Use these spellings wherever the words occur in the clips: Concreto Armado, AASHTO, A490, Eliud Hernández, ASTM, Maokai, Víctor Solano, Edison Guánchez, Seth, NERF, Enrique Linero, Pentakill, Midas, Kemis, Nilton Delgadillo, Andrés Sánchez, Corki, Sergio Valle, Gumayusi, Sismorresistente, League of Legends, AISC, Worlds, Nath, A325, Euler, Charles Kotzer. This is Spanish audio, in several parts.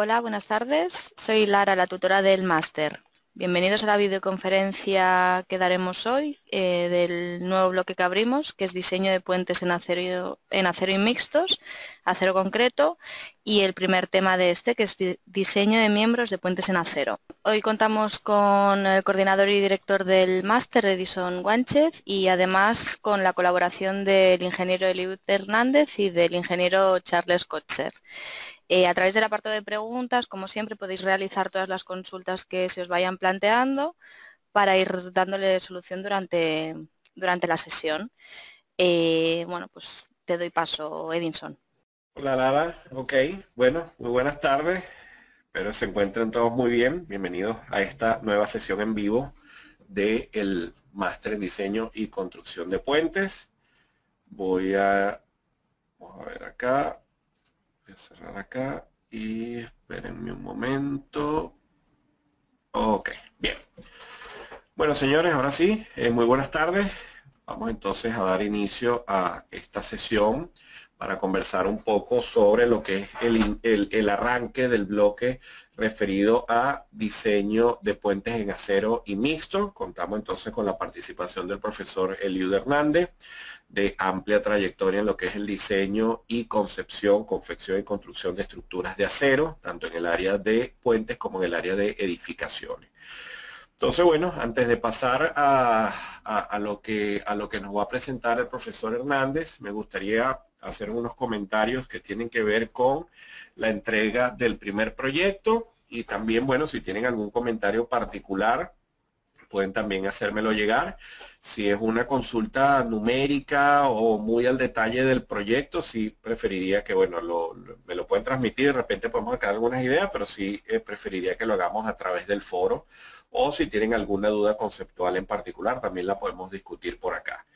Hola, buenas tardes. Soy Lara, la tutora del máster. Bienvenidos a la videoconferencia que daremos hoy del nuevo bloque que abrimos, que es diseño de puentes en acero y mixtos, acero concreto, y el primer tema de este, que es diseño de miembros de puentes en acero. Hoy contamos con el coordinador y director del máster, Edison Guánchez, y además con la colaboración del ingeniero Eliud Hernández y del ingeniero Charles Kotzer. A través del apartado de preguntas, como siempre, podéis realizar todas las consultas que se os vayan planteando para ir dándole solución durante la sesión. Bueno, pues te doy paso, Edison. Hola, Lara. Ok, bueno, muy buenas tardes. Espero se encuentren todos muy bien. Bienvenidos a esta nueva sesión en vivo del Máster en Diseño y Construcción de Puentes. Vamos a ver acá. Voy a cerrar acá y espérenme un momento. Ok, bien. Bueno, señores, ahora sí, muy buenas tardes. Vamos entonces a dar inicio a esta sesión para conversar un poco sobre lo que es el arranque del bloque referido a diseño de puentes en acero y mixto. Contamos entonces con la participación del profesor Eliud Hernández, de amplia trayectoria en lo que es el diseño y concepción, confección y construcción de estructuras de acero, tanto en el área de puentes como en el área de edificaciones. Entonces, bueno, antes de pasar a lo que nos va a presentar el profesor Hernández, me gustaría hacer unos comentarios que tienen que ver con la entrega del primer proyecto y también, bueno, si tienen algún comentario particular, pueden también hacérmelo llegar. Si es una consulta numérica o muy al detalle del proyecto, sí preferiría que, bueno, me lo pueden transmitir, de repente podemos sacar algunas ideas, pero sí preferiría que lo hagamos a través del foro, o si tienen alguna duda conceptual en particular, también la podemos discutir por acá.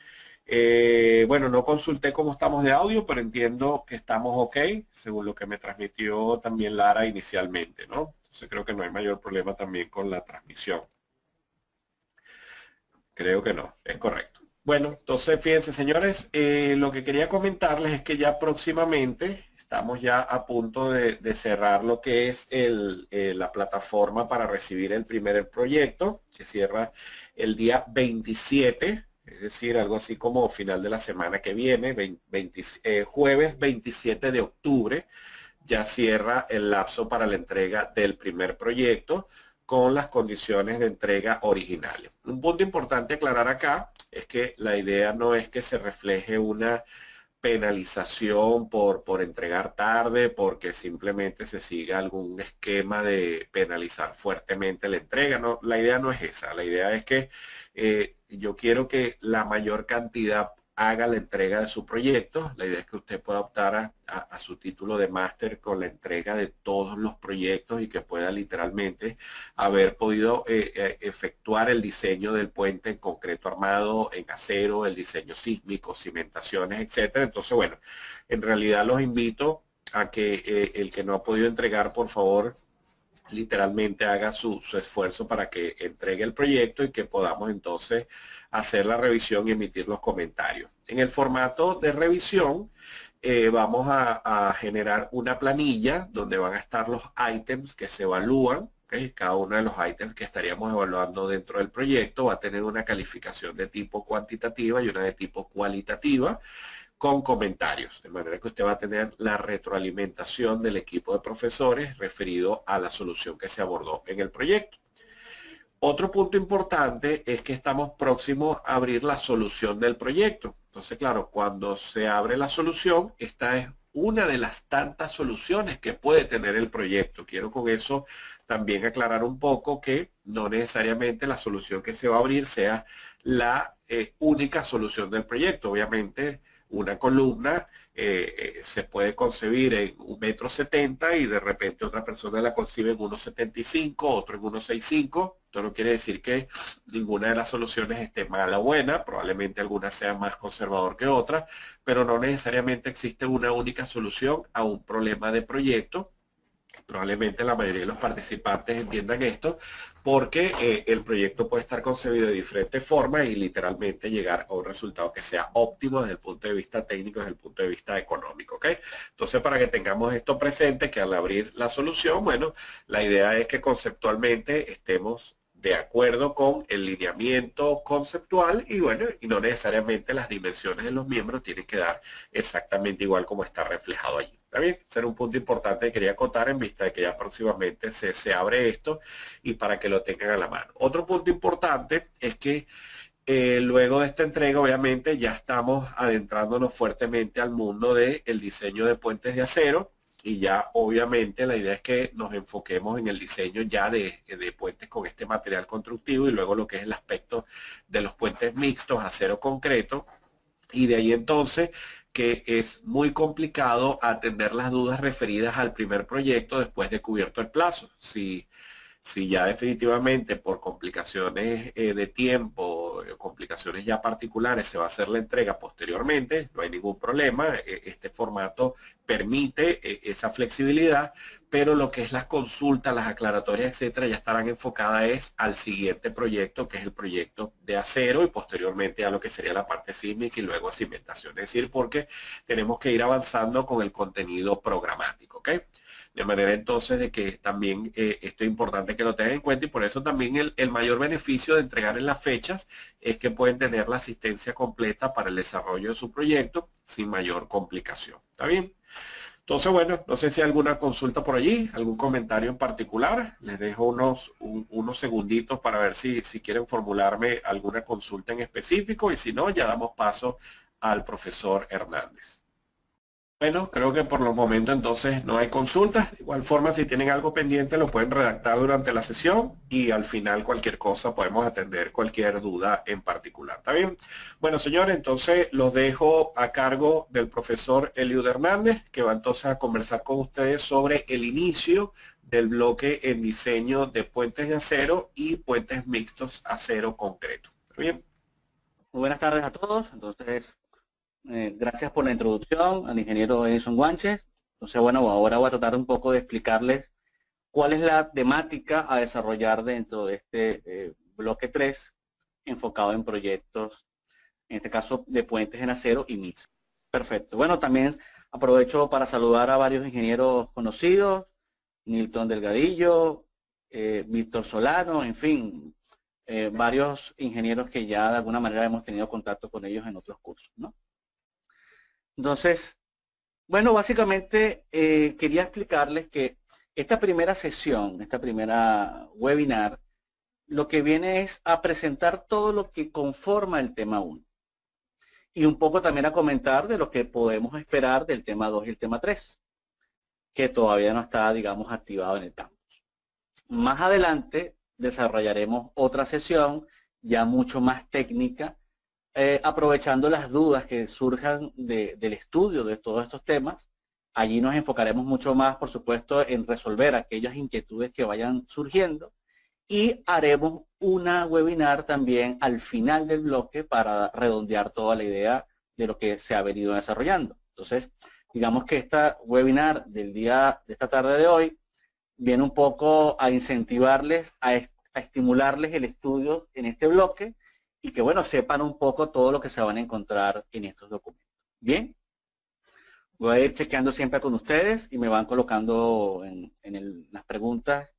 Bueno, no consulté cómo estamos de audio, pero entiendo que estamos ok, según lo que me transmitió también Lara inicialmente, ¿no? Entonces creo que no hay mayor problema también con la transmisión. Creo que no, es correcto. Bueno, entonces fíjense, señores, lo que quería comentarles es que ya próximamente estamos ya a punto de cerrar lo que es la plataforma para recibir el primer proyecto, que cierra el día 27, es decir, algo así como final de la semana que viene, jueves 27 de octubre, ya cierra el lapso para la entrega del primer proyecto, con las condiciones de entrega originales. Un punto importante aclarar acá es que la idea no es que se refleje una penalización por entregar tarde, porque simplemente se siga algún esquema de penalizar fuertemente la entrega. No, la idea no es esa. La idea es que yo quiero que la mayor cantidad haga la entrega de su proyecto. La idea es que usted pueda optar a su título de máster con la entrega de todos los proyectos y que pueda literalmente haber podido efectuar el diseño del puente en concreto armado, en acero, el diseño sísmico, cimentaciones, etcétera. Entonces, bueno, en realidad los invito a que el que no ha podido entregar, por favor, literalmente haga su esfuerzo para que entregue el proyecto y que podamos entonces hacer la revisión y emitir los comentarios. En el formato de revisión vamos a generar una planilla donde van a estar los ítems que se evalúan. ¿Okay? Cada uno de los ítems que estaríamos evaluando dentro del proyecto va a tener una calificación de tipo cuantitativa y una de tipo cualitativa, con comentarios, de manera que usted va a tener la retroalimentación del equipo de profesores referido a la solución que se abordó en el proyecto. Otro punto importante es que estamos próximos a abrir la solución del proyecto. Entonces, claro, cuando se abre la solución, esta es una de las tantas soluciones que puede tener el proyecto. Quiero con eso también aclarar un poco que no necesariamente la solución que se va a abrir sea la única solución del proyecto. Obviamente, una columna se puede concebir en 1,70 m y de repente otra persona la concibe en 1,75 m, otro en 1,65 m. Esto no quiere decir que ninguna de las soluciones esté mala o buena, probablemente alguna sea más conservador que otra, pero no necesariamente existe una única solución a un problema de proyecto Probablemente la mayoría de los participantes entiendan esto, porque el proyecto puede estar concebido de diferentes formas y literalmente llegar a un resultado que sea óptimo desde el punto de vista técnico, desde el punto de vista económico, ¿ok? Entonces, para que tengamos esto presente, que al abrir la solución, bueno, la idea es que conceptualmente estemos de acuerdo con el lineamiento conceptual y, bueno, y no necesariamente las dimensiones de los miembros tienen que dar exactamente igual como está reflejado allí. ¿Está bien? Ese era un punto importante que quería acotar en vista de que ya próximamente se abre esto y para que lo tengan a la mano. Otro punto importante es que luego de esta entrega, obviamente, ya estamos adentrándonos fuertemente al mundo del diseño de puentes de acero y ya, obviamente, la idea es que nos enfoquemos en el diseño ya de puentes con este material constructivo y luego lo que es el aspecto de los puentes mixtos, acero concreto, y de ahí entonces que es muy complicado atender las dudas referidas al primer proyecto después de cubierto el plazo. Si ya definitivamente por complicaciones de tiempo, complicaciones ya particulares, se va a hacer la entrega posteriormente, no hay ningún problema, este formato permite esa flexibilidad, pero lo que es las consultas, las aclaratorias, etcétera, ya estarán enfocadas al siguiente proyecto, que es el proyecto de acero y posteriormente a lo que sería la parte sísmica y luego cimentación, es decir, porque tenemos que ir avanzando con el contenido programático, ¿ok? De manera entonces de que también esto es importante que lo tengan en cuenta y por eso también el mayor beneficio de entregar en las fechas es que pueden tener la asistencia completa para el desarrollo de su proyecto sin mayor complicación. ¿Está bien? Entonces, bueno, no sé si hay alguna consulta por allí, algún comentario en particular. Les dejo unos segunditos para ver si quieren formularme alguna consulta en específico y si no, ya damos paso al profesor Hernández. Bueno, creo que por los momentos entonces no hay consultas. De igual forma, si tienen algo pendiente, lo pueden redactar durante la sesión y al final cualquier cosa podemos atender cualquier duda en particular. ¿Está bien? Bueno, señores, entonces los dejo a cargo del profesor Eliud Hernández, que va entonces a conversar con ustedes sobre el inicio del bloque en diseño de puentes de acero y puentes mixtos acero concreto. ¿Está bien? Muy buenas tardes a todos. Entonces, gracias por la introducción al ingeniero Edison Guánchez. Entonces, bueno, ahora voy a tratar un poco de explicarles cuál es la temática a desarrollar dentro de este bloque 3 enfocado en proyectos, en este caso de puentes en acero y mixtos. Perfecto. Bueno, también aprovecho para saludar a varios ingenieros conocidos, Nilton Delgadillo, Víctor Solano, en fin, varios ingenieros que ya de alguna manera hemos tenido contacto con ellos en otros cursos, ¿no? Entonces, bueno, básicamente quería explicarles que esta primera sesión, esta primera webinar, lo que viene es a presentar todo lo que conforma el tema 1 y un poco también a comentar de lo que podemos esperar del tema 2 y el tema 3, que todavía no está, digamos, activado en el campus. Más adelante desarrollaremos otra sesión ya mucho más técnica, aprovechando las dudas que surjan del estudio de todos estos temas. Allí nos enfocaremos mucho más, por supuesto, en resolver aquellas inquietudes que vayan surgiendo y haremos una webinar también al final del bloque para redondear toda la idea de lo que se ha venido desarrollando. Entonces, digamos que esta webinar de esta tarde de hoy viene un poco a incentivarles, a estimularles el estudio en este bloque, y que, bueno, sepan un poco todo lo que se van a encontrar en estos documentos. Bien, voy a ir chequeando siempre con ustedes y me van colocando en las preguntas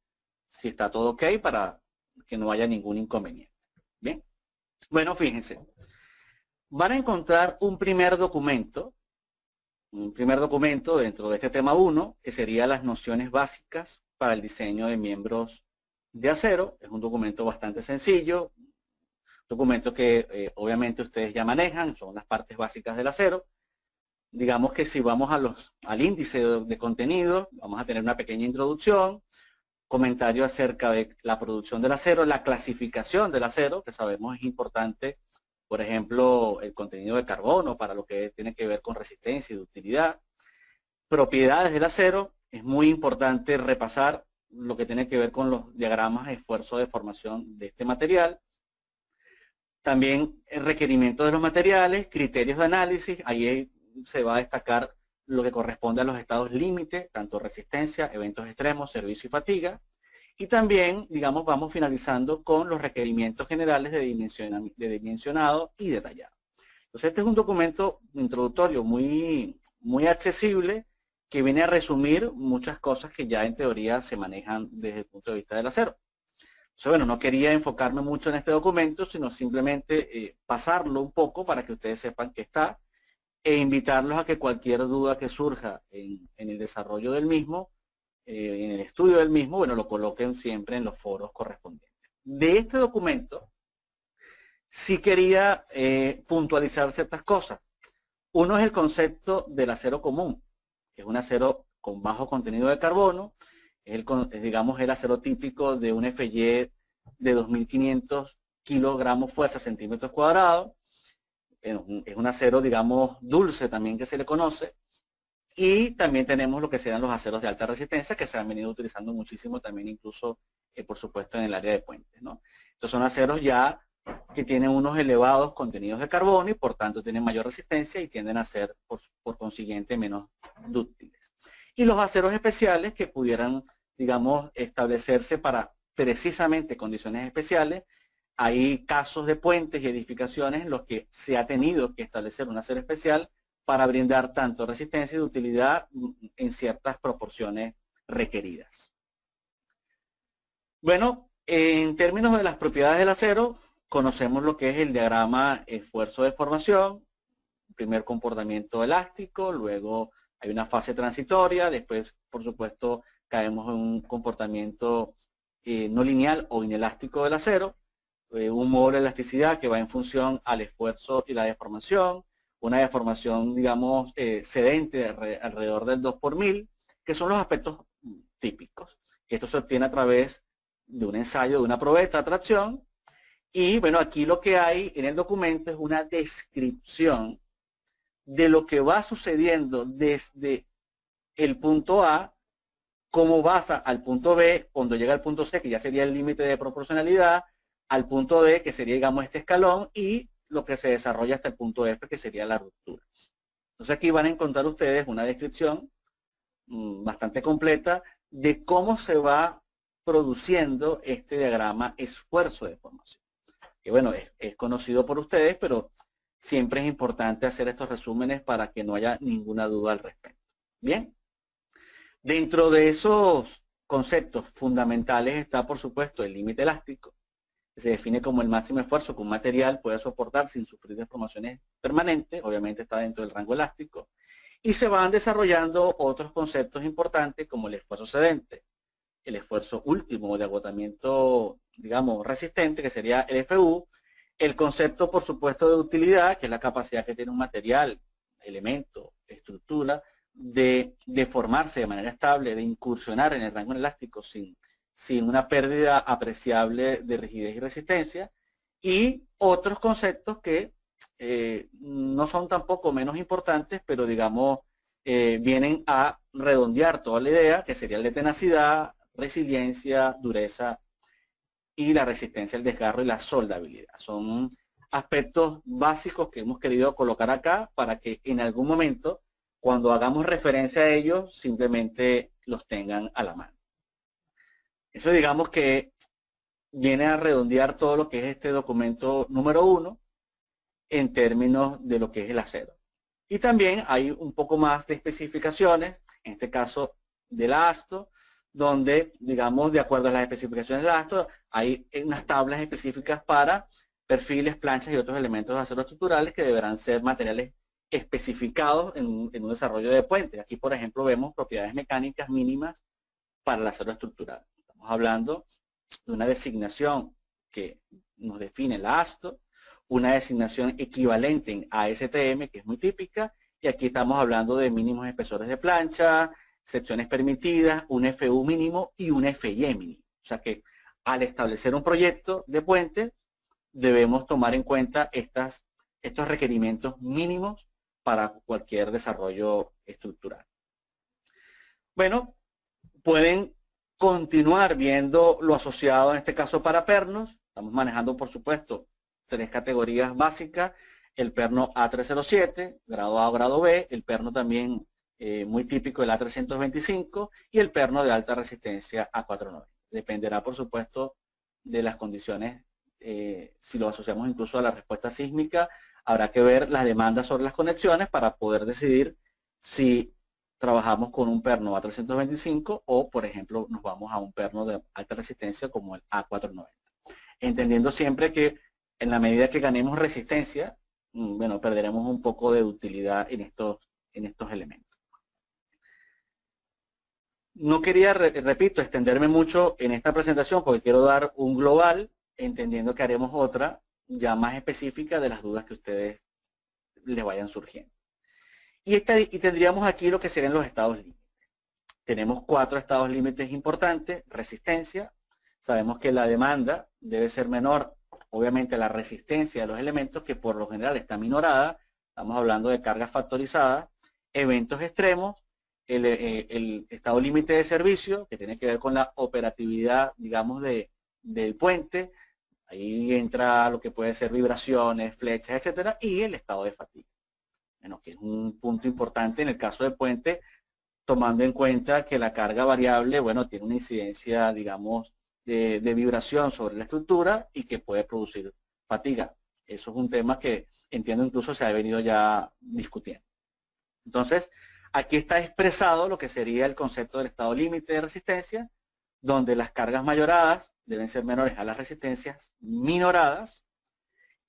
si está todo ok para que no haya ningún inconveniente. Bien, bueno, fíjense, van a encontrar un primer documento dentro de este tema 1, que sería las nociones básicas para el diseño de miembros de acero. Es un documento bastante sencillo, documentos que obviamente ustedes ya manejan, son las partes básicas del acero. Digamos que si vamos al índice de contenido, vamos a tener una pequeña introducción, comentario acerca de la producción del acero, la clasificación del acero, que sabemos es importante, por ejemplo, el contenido de carbono para lo que tiene que ver con resistencia y ductilidad. Propiedades del acero, es muy importante repasar lo que tiene que ver con los diagramas de esfuerzo de formación de este material. También el requerimiento de los materiales, criterios de análisis, ahí se va a destacar lo que corresponde a los estados límite, tanto resistencia, eventos extremos, servicio y fatiga. Y también, digamos, vamos finalizando con los requerimientos generales de dimensionado y detallado. Entonces, este es un documento introductorio muy accesible que viene a resumir muchas cosas que ya en teoría se manejan desde el punto de vista del acero. Entonces, bueno, no quería enfocarme mucho en este documento, sino simplemente pasarlo un poco para que ustedes sepan que está e invitarlos a que cualquier duda que surja en el desarrollo del mismo, en el estudio del mismo, bueno, lo coloquen siempre en los foros correspondientes. De este documento, sí quería puntualizar ciertas cosas. Uno es el concepto del acero común, que es un acero con bajo contenido de carbono, es, digamos, el acero típico de un FY de 2.500 kilogramos fuerza centímetros cuadrados. Es un acero, digamos, dulce también que se le conoce. Y también tenemos lo que serán los aceros de alta resistencia, que se han venido utilizando muchísimo también, incluso, por supuesto, en el área de puentes, ¿no? Entonces son aceros ya que tienen unos elevados contenidos de carbono y por tanto tienen mayor resistencia y tienden a ser, por consiguiente, menos dúctiles. Y los aceros especiales que pudieran, digamos, establecerse para precisamente condiciones especiales. Hay casos de puentes y edificaciones en los que se ha tenido que establecer un acero especial para brindar tanto resistencia y ductilidad en ciertas proporciones requeridas. Bueno, en términos de las propiedades del acero, conocemos lo que es el diagrama esfuerzo de formación, primer comportamiento elástico, luego hay una fase transitoria, después, por supuesto, caemos en un comportamiento no lineal o inelástico del acero, un módulo de elasticidad que va en función al esfuerzo y la deformación, una deformación, digamos, cedente alrededor del 2/1000, que son los aspectos típicos. Esto se obtiene a través de un ensayo de una probeta a tracción. Y, bueno, aquí lo que hay en el documento es una descripción de lo que va sucediendo desde el punto A, cómo pasa al punto B, cuando llega al punto C, que ya sería el límite de proporcionalidad, al punto D, que sería, digamos, este escalón, y lo que se desarrolla hasta el punto F, que sería la ruptura. Entonces aquí van a encontrar ustedes una descripción bastante completa de cómo se va produciendo este diagrama esfuerzo de formación. Que bueno, es conocido por ustedes, pero siempre es importante hacer estos resúmenes para que no haya ninguna duda al respecto. Bien, dentro de esos conceptos fundamentales está, por supuesto, el límite elástico, que se define como el máximo esfuerzo que un material puede soportar sin sufrir deformaciones permanentes, obviamente está dentro del rango elástico, y se van desarrollando otros conceptos importantes como el esfuerzo cedente, el esfuerzo último de agotamiento, digamos, resistente, que sería el FU, el concepto, por supuesto, de ductilidad, que es la capacidad que tiene un material, elemento, estructura, de formarse de manera estable, de incursionar en el rango elástico sin una pérdida apreciable de rigidez y resistencia, y otros conceptos que no son tampoco menos importantes, pero digamos, vienen a redondear toda la idea, que sería la tenacidad, resiliencia, dureza y la resistencia al desgarro y la soldabilidad. Son aspectos básicos que hemos querido colocar acá para que en algún momento, cuando hagamos referencia a ellos, simplemente los tengan a la mano. Eso digamos que viene a redondear todo lo que es este documento número 1 en términos de lo que es el acero. Y también hay un poco más de especificaciones, en este caso de la ASTO, donde, digamos, de acuerdo a las especificaciones de la ASTO, hay unas tablas específicas para perfiles, planchas y otros elementos de acero estructurales que deberán ser materiales especificados en un desarrollo de puentes. Aquí, por ejemplo, vemos propiedades mecánicas mínimas para el acero estructural. Hablando de una designación que nos define la ASTO, una designación equivalente en ASTM, que es muy típica, y aquí estamos hablando de mínimos espesores de plancha, secciones permitidas, un FU mínimo y un FY mínimo. O sea que al establecer un proyecto de puente, debemos tomar en cuenta estos requerimientos mínimos para cualquier desarrollo estructural. Bueno, pueden continuar viendo lo asociado en este caso para pernos. Estamos manejando, por supuesto, 3 categorías básicas. El perno A307, grado A o grado B, el perno también muy típico del A325, y el perno de alta resistencia A490. Dependerá, por supuesto, de las condiciones, si lo asociamos incluso a la respuesta sísmica, habrá que ver las demandas sobre las conexiones para poder decidir si trabajamos con un perno A325 o, por ejemplo, nos vamos a un perno de alta resistencia como el A490. Entendiendo siempre que en la medida que ganemos resistencia, bueno, perderemos un poco de utilidad en estos elementos. No quería, repito, extenderme mucho en esta presentación porque quiero dar un global, entendiendo que haremos otra ya más específica de las dudas que ustedes les vayan surgiendo. Y tendríamos aquí lo que serían los estados límites. Tenemos 4 estados límites importantes: resistencia, sabemos que la demanda debe ser menor, obviamente la resistencia de los elementos, que por lo general está minorada, estamos hablando de cargas factorizadas, eventos extremos, el estado límite de servicio, que tiene que ver con la operatividad, digamos, del puente. Ahí entra lo que puede ser vibraciones, flechas, etcétera, y el estado de fatiga, bueno, que es un punto importante en el caso del puente, tomando en cuenta que la carga variable, bueno, tiene una incidencia, digamos, de vibración sobre la estructura y que puede producir fatiga. Eso es un tema que entiendo incluso se ha venido ya discutiendo. Entonces, aquí está expresado lo que sería el concepto del estado límite de resistencia, donde las cargas mayoradas deben ser menores a las resistencias minoradas,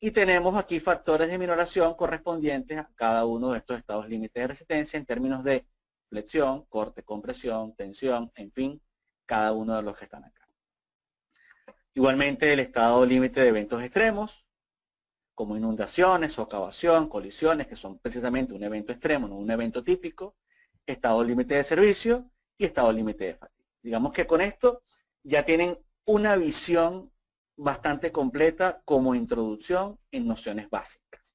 y tenemos aquí factores de minoración correspondientes a cada uno de estos estados límites de resistencia en términos de flexión, corte, compresión, tensión, en fin, cada uno de los que están acá. Igualmente el estado límite de eventos extremos, como inundaciones, socavación, colisiones, que son precisamente un evento extremo, no un evento típico, estado límite de servicio y estado límite de fatiga. Digamos que con esto ya tienen una visión bastante completa como introducción en nociones básicas.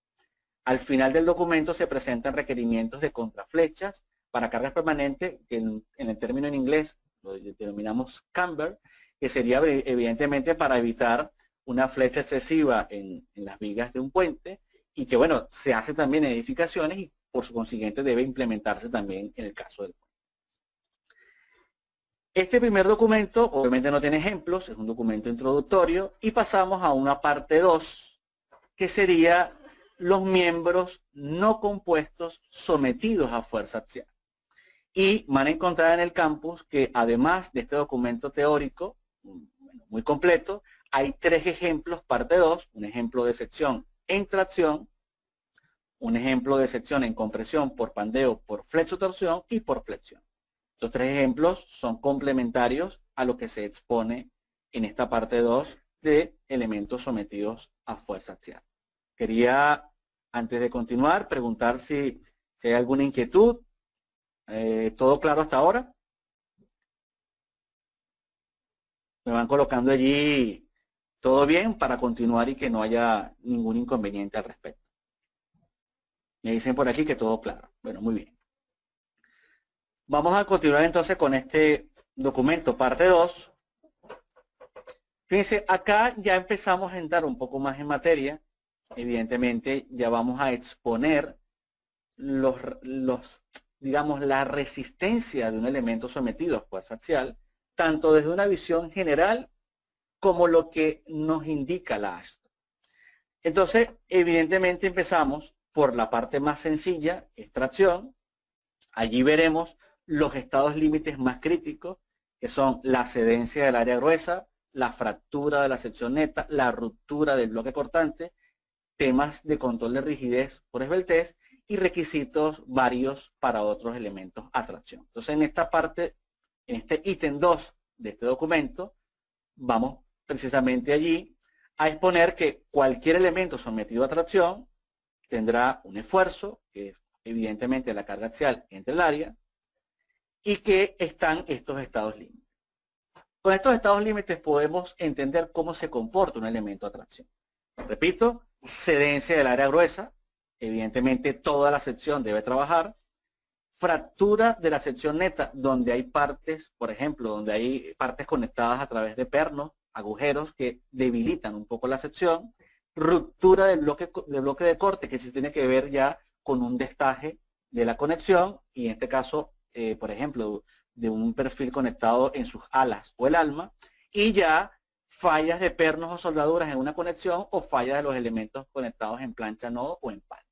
Al final del documento se presentan requerimientos de contraflechas para cargas permanentes, que en el término en inglés lo denominamos camber, que sería evidentemente para evitar una flecha excesiva en las vigas de un puente, y que, bueno, se hace también en edificaciones y por su consiguiente debe implementarse también en el caso del puente. Este primer documento obviamente no tiene ejemplos, es un documento introductorio, y pasamos a una parte 2, que sería los miembros no compuestos sometidos a fuerza axial. Y van a encontrar en el campus que además de este documento teórico, muy completo, hay 3 ejemplos, parte 2, un ejemplo de sección en tracción, un ejemplo de sección en compresión por pandeo, por flexotorsión y por flexión. Estos 3 ejemplos son complementarios a lo que se expone en esta parte 2 de elementos sometidos a fuerza axial. Quería, antes de continuar, preguntar si hay alguna inquietud. ¿Todo claro hasta ahora? Me van colocando allí todo bien para continuar y que no haya ningún inconveniente al respecto. Me dicen por aquí que todo claro. Bueno, muy bien. Vamos a continuar entonces con este documento, parte 2. Fíjense, acá ya empezamos a entrar un poco más en materia. Evidentemente ya vamos a exponer digamos, la resistencia de un elemento sometido a fuerza axial, tanto desde una visión general como lo que nos indica la AASHTO. Entonces, evidentemente empezamos por la parte más sencilla, tracción. Allí veremos los estados límites más críticos, que son la excedencia del área gruesa, la fractura de la sección neta, la ruptura del bloque cortante, temas de control de rigidez por esbeltez y requisitos varios para otros elementos a tracción. Entonces, en esta parte, en este ítem 2 de este documento, vamos precisamente allí a exponer que cualquier elemento sometido a tracción tendrá un esfuerzo, que es evidentemente la carga axial entre el área, y que están estos estados límites. Con estos estados límites podemos entender cómo se comporta un elemento a tracción. Repito, excedencia del área gruesa, evidentemente toda la sección debe trabajar. Fractura de la sección neta, donde hay partes, por ejemplo, donde hay partes conectadas a través de pernos, agujeros que debilitan un poco la sección. Ruptura del bloque de corte, que sí tiene que ver ya con un destaje de la conexión, y en este caso, por ejemplo, de un perfil conectado en sus alas o el alma, y ya fallas de pernos o soldaduras en una conexión o fallas de los elementos conectados en plancha, nodo o en panel.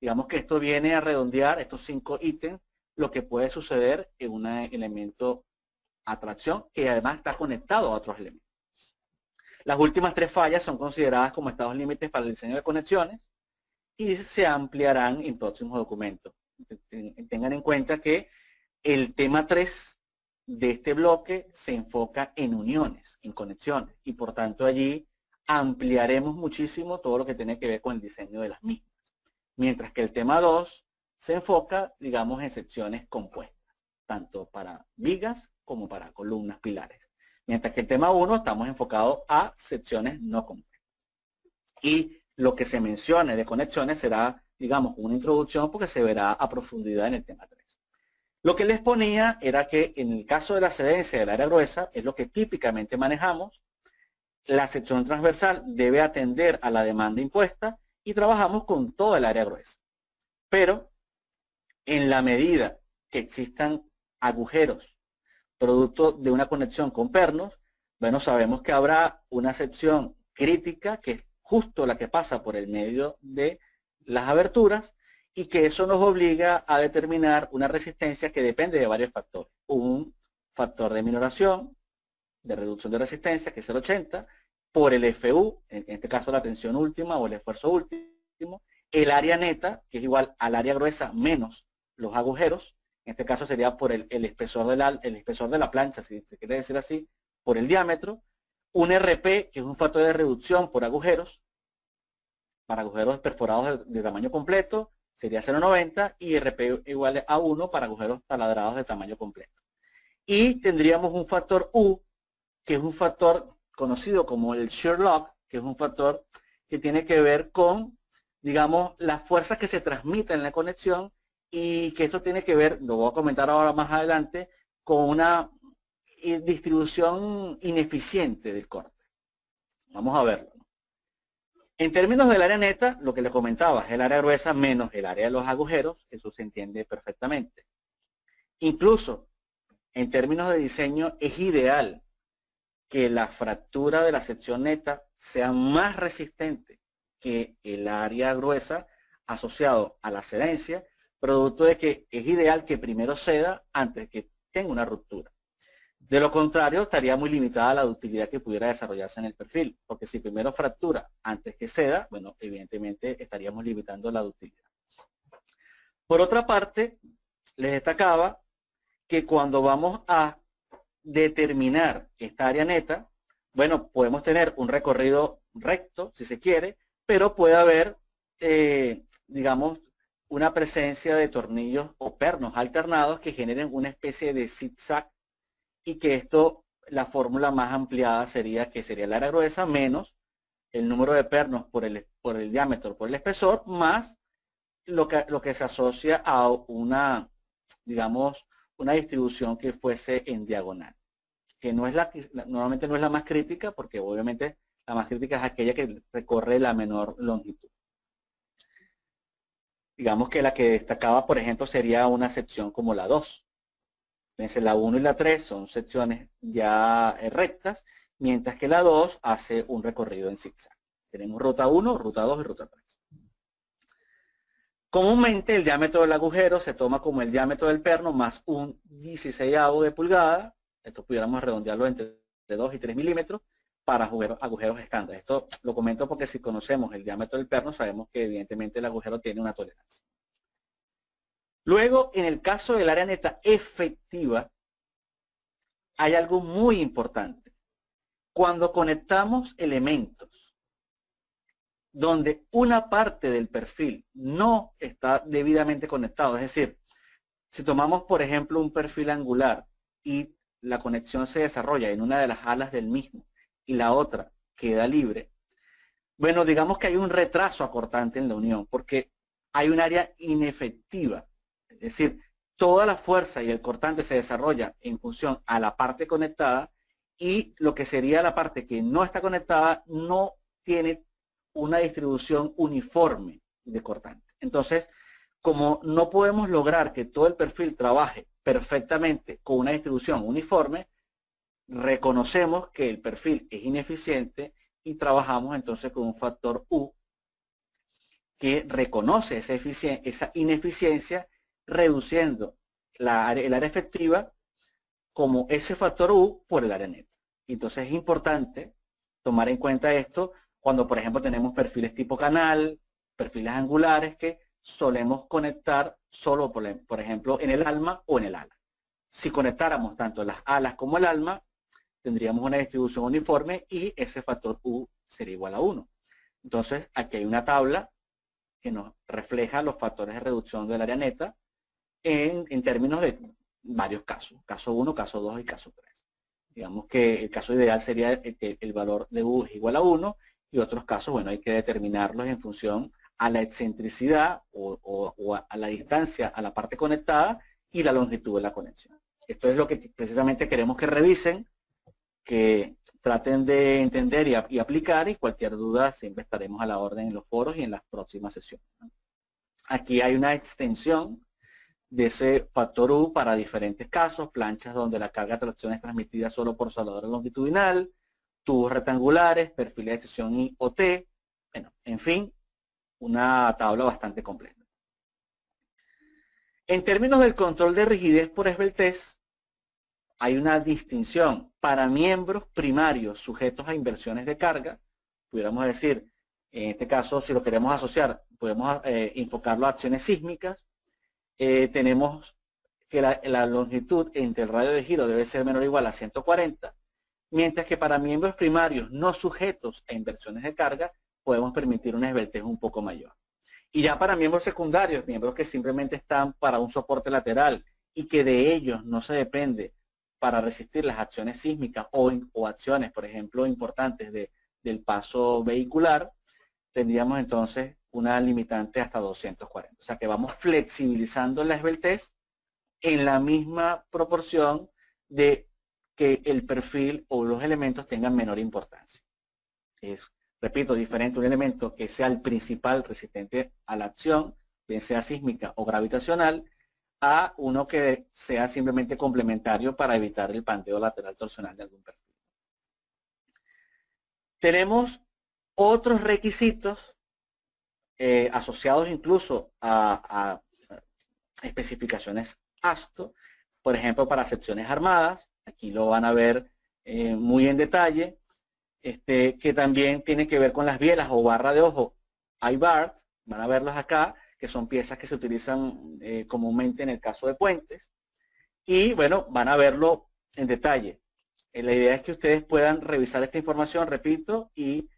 Digamos que esto viene a redondear estos 5 ítems, lo que puede suceder en un elemento atracción que además está conectado a otros elementos. Las últimas 3 fallas son consideradas como estados límites para el diseño de conexiones y se ampliarán en próximos documentos. Tengan en cuenta que el tema 3 de este bloque se enfoca en uniones, en conexiones, y por tanto allí ampliaremos muchísimo todo lo que tiene que ver con el diseño de las mismas. Mientras que el tema 2 se enfoca, digamos, en secciones compuestas, tanto para vigas como para columnas, pilares. Mientras que el tema 1 estamos enfocados a secciones no completas. Y lo que se mencione de conexiones será, digamos, una introducción porque se verá a profundidad en el tema 3. Lo que les ponía era que en el caso de la excedencia del área gruesa, es lo que típicamente manejamos, la sección transversal debe atender a la demanda impuesta y trabajamos con toda el área gruesa. Pero, en la medida que existan agujeros, producto de una conexión con pernos, bueno, sabemos que habrá una sección crítica, que es justo la que pasa por el medio de las aberturas, y que eso nos obliga a determinar una resistencia que depende de varios factores. Un factor de minoración, de reducción de resistencia, que es el 80, por el FU, en este caso la tensión última o el esfuerzo último, el área neta, que es igual al área gruesa menos los agujeros, en este caso sería por el espesor de la plancha, si se quiere decir así, por el diámetro, un RP, que es un factor de reducción por agujeros, para agujeros perforados de tamaño completo, sería 0,90, y RP igual a 1 para agujeros taladrados de tamaño completo. Y tendríamos un factor U, que es un factor conocido como el shear log, que es un factor que tiene que ver con, digamos, las fuerzas que se transmiten en la conexión, y que esto tiene que ver, lo voy a comentar ahora más adelante, con una distribución ineficiente del corte. Vamos a verlo. En términos del área neta, lo que le comentaba es el área gruesa menos el área de los agujeros, eso se entiende perfectamente. Incluso, en términos de diseño, es ideal que la fractura de la sección neta sea más resistente que el área gruesa asociado a la excedencia, producto de que es ideal que primero ceda antes que tenga una ruptura. De lo contrario, estaría muy limitada la ductilidad que pudiera desarrollarse en el perfil, porque si primero fractura antes que ceda, bueno, evidentemente estaríamos limitando la ductilidad. Por otra parte, les destacaba que cuando vamos a determinar esta área neta, bueno, podemos tener un recorrido recto, si se quiere, pero puede haber, digamos, una presencia de tornillos o pernos alternados que generen una especie de zigzag, y que esto, la fórmula más ampliada sería que sería el área gruesa menos el número de pernos por el diámetro, por el espesor, más lo que se asocia a una, digamos, una distribución que fuese en diagonal, que no es normalmente no es la más crítica, porque obviamente la más crítica es aquella que recorre la menor longitud. Digamos que la que destacaba, por ejemplo, sería una sección como la 2. La 1 y la 3 son secciones ya rectas, mientras que la 2 hace un recorrido en zigzag. Tenemos ruta 1, ruta 2 y ruta 3. Comúnmente el diámetro del agujero se toma como el diámetro del perno más un 16avo de pulgada. Esto pudiéramos redondearlo entre 2 y 3 milímetros para agujeros estándar. Esto lo comento porque si conocemos el diámetro del perno sabemos que evidentemente el agujero tiene una tolerancia. Luego, en el caso del área neta efectiva, hay algo muy importante. Cuando conectamos elementos donde una parte del perfil no está debidamente conectado, es decir, si tomamos, por ejemplo, un perfil angular y la conexión se desarrolla en una de las alas del mismo y la otra queda libre, bueno, digamos que hay un retraso acortante en la unión porque hay un área inefectiva. Es decir, toda la fuerza y el cortante se desarrolla en función a la parte conectada y lo que sería la parte que no está conectada no tiene una distribución uniforme de cortante. Entonces, como no podemos lograr que todo el perfil trabaje perfectamente con una distribución uniforme, reconocemos que el perfil es ineficiente y trabajamos entonces con un factor U que reconoce esa ineficiencia, reduciendo el área efectiva como ese factor U por el área neta. Entonces es importante tomar en cuenta esto cuando, por ejemplo, tenemos perfiles tipo canal, perfiles angulares que solemos conectar solo, por ejemplo, en el alma o en el ala. Si conectáramos tanto las alas como el alma, tendríamos una distribución uniforme y ese factor U sería igual a 1. Entonces, aquí hay una tabla que nos refleja los factores de reducción del área neta en términos de varios casos, caso 1, caso 2 y caso 3. Digamos que el caso ideal sería que el valor de U es igual a 1 y otros casos, bueno, hay que determinarlos en función a la excentricidad o a la distancia a la parte conectada y la longitud de la conexión. Esto es lo que precisamente queremos que revisen, que traten de entender y aplicar, y cualquier duda siempre estaremos a la orden en los foros y en las próximas sesiones. Aquí hay una extensión de ese factor U para diferentes casos: planchas donde la carga de tracción es transmitida solo por soldadura longitudinal, tubos rectangulares, perfiles de extensión I o T, bueno, en fin, una tabla bastante completa. En términos del control de rigidez por esbeltez, hay una distinción para miembros primarios sujetos a inversiones de carga. Pudiéramos decir, en este caso, si lo queremos asociar, podemos enfocarlo a acciones sísmicas. Tenemos que la longitud entre el radio de giro debe ser menor o igual a 140, mientras que para miembros primarios no sujetos a inversiones de carga, podemos permitir una esbeltez un poco mayor. Y ya para miembros secundarios, miembros que simplemente están para un soporte lateral y que de ellos no se depende para resistir las acciones sísmicas o acciones, por ejemplo, importantes del paso vehicular, tendríamos entonces una limitante hasta 240. O sea que vamos flexibilizando la esbeltez en la misma proporción de que el perfil o los elementos tengan menor importancia. Es, repito, diferente un elemento que sea el principal resistente a la acción, bien sea sísmica o gravitacional, a uno que sea simplemente complementario para evitar el panteo lateral torsional de algún perfil. Tenemos otros requisitos asociados incluso a especificaciones AASHTO, por ejemplo, para secciones armadas. Aquí lo van a ver muy en detalle. Que también tiene que ver con las bielas o barra de ojo, I-BART, van a verlos acá, que son piezas que se utilizan comúnmente en el caso de puentes. Y bueno, van a verlo en detalle. La idea es que ustedes puedan revisar esta información, repito, y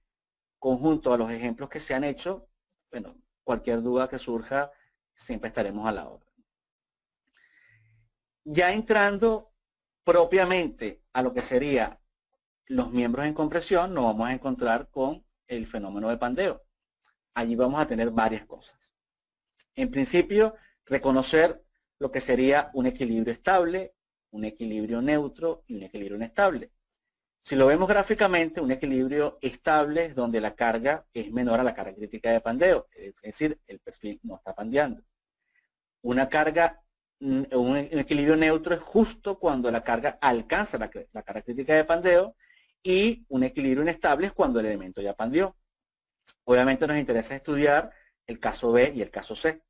conjunto a los ejemplos que se han hecho, bueno, cualquier duda que surja, siempre estaremos a la orden. Ya entrando propiamente a lo que sería los miembros en compresión, nos vamos a encontrar con el fenómeno de pandeo. Allí vamos a tener varias cosas. En principio, reconocer lo que sería un equilibrio estable, un equilibrio neutro y un equilibrio inestable. Si lo vemos gráficamente, un equilibrio estable es donde la carga es menor a la carga crítica de pandeo, es decir, el perfil no está pandeando. Un equilibrio neutro es justo cuando la carga alcanza la carga crítica de pandeo, y un equilibrio inestable es cuando el elemento ya pandeó. Obviamente nos interesa estudiar el caso B y el caso C.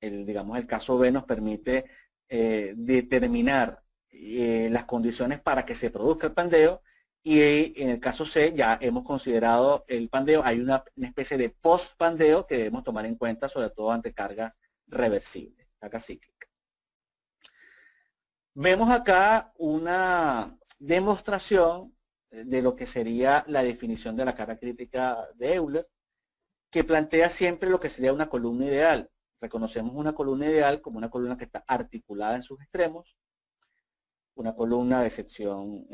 El caso B nos permite determinar las condiciones para que se produzca el pandeo, y en el caso C ya hemos considerado el pandeo. Hay una especie de post-pandeo que debemos tomar en cuenta, sobre todo ante cargas reversibles, cargas cíclicas. Vemos acá una demostración de lo que sería la definición de la carga crítica de Euler, que plantea siempre lo que sería una columna ideal. Reconocemos una columna ideal como una columna que está articulada en sus extremos, una columna de sección,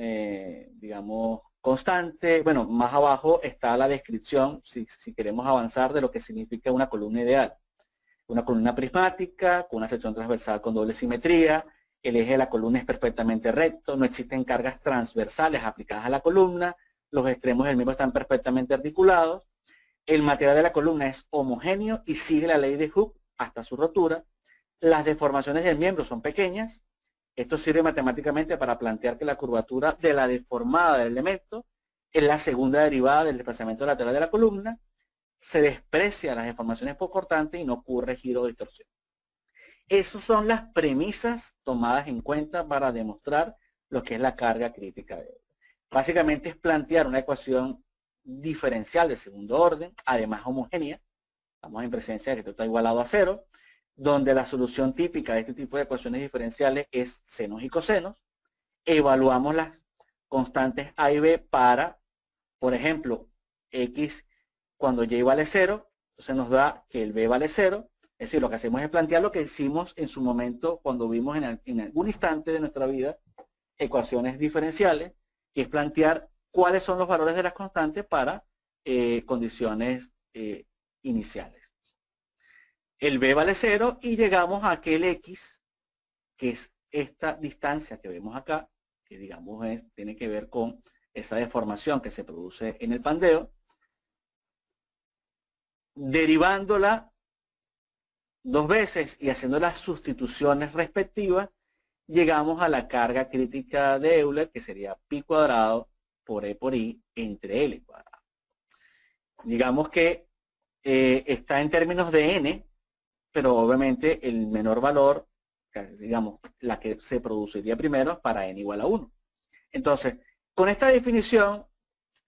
digamos, constante. Bueno, más abajo está la descripción, si queremos avanzar, de lo que significa una columna ideal. Una columna prismática, con una sección transversal con doble simetría, el eje de la columna es perfectamente recto, no existen cargas transversales aplicadas a la columna, los extremos del mismo están perfectamente articulados, el material de la columna es homogéneo y sigue la ley de Hooke hasta su rotura. Las deformaciones del miembro son pequeñas. Esto sirve matemáticamente para plantear que la curvatura de la deformada del elemento es la segunda derivada del desplazamiento lateral de la columna. Se desprecia las deformaciones por cortante y no ocurre giro o distorsión. Esas son las premisas tomadas en cuenta para demostrar lo que es la carga crítica de él. Básicamente es plantear una ecuación diferencial de segundo orden, además homogénea. Estamos en presencia de que esto está igualado a cero, donde la solución típica de este tipo de ecuaciones diferenciales es senos y cosenos. Evaluamos las constantes A y B para, por ejemplo, X cuando Y vale 0, entonces nos da que el B vale 0. Es decir, lo que hacemos es plantear lo que hicimos en su momento cuando vimos en algún instante de nuestra vida ecuaciones diferenciales, que es plantear cuáles son los valores de las constantes para condiciones iniciales. El B vale 0 y llegamos a aquel X, que es esta distancia que vemos acá, que digamos tiene que ver con esa deformación que se produce en el pandeo, derivándola dos veces y haciendo las sustituciones respectivas, llegamos a la carga crítica de Euler, que sería pi cuadrado por E por I entre L cuadrado. Digamos que está en términos de N, pero obviamente el menor valor, digamos, la que se produciría primero para n igual a 1. Entonces, con esta definición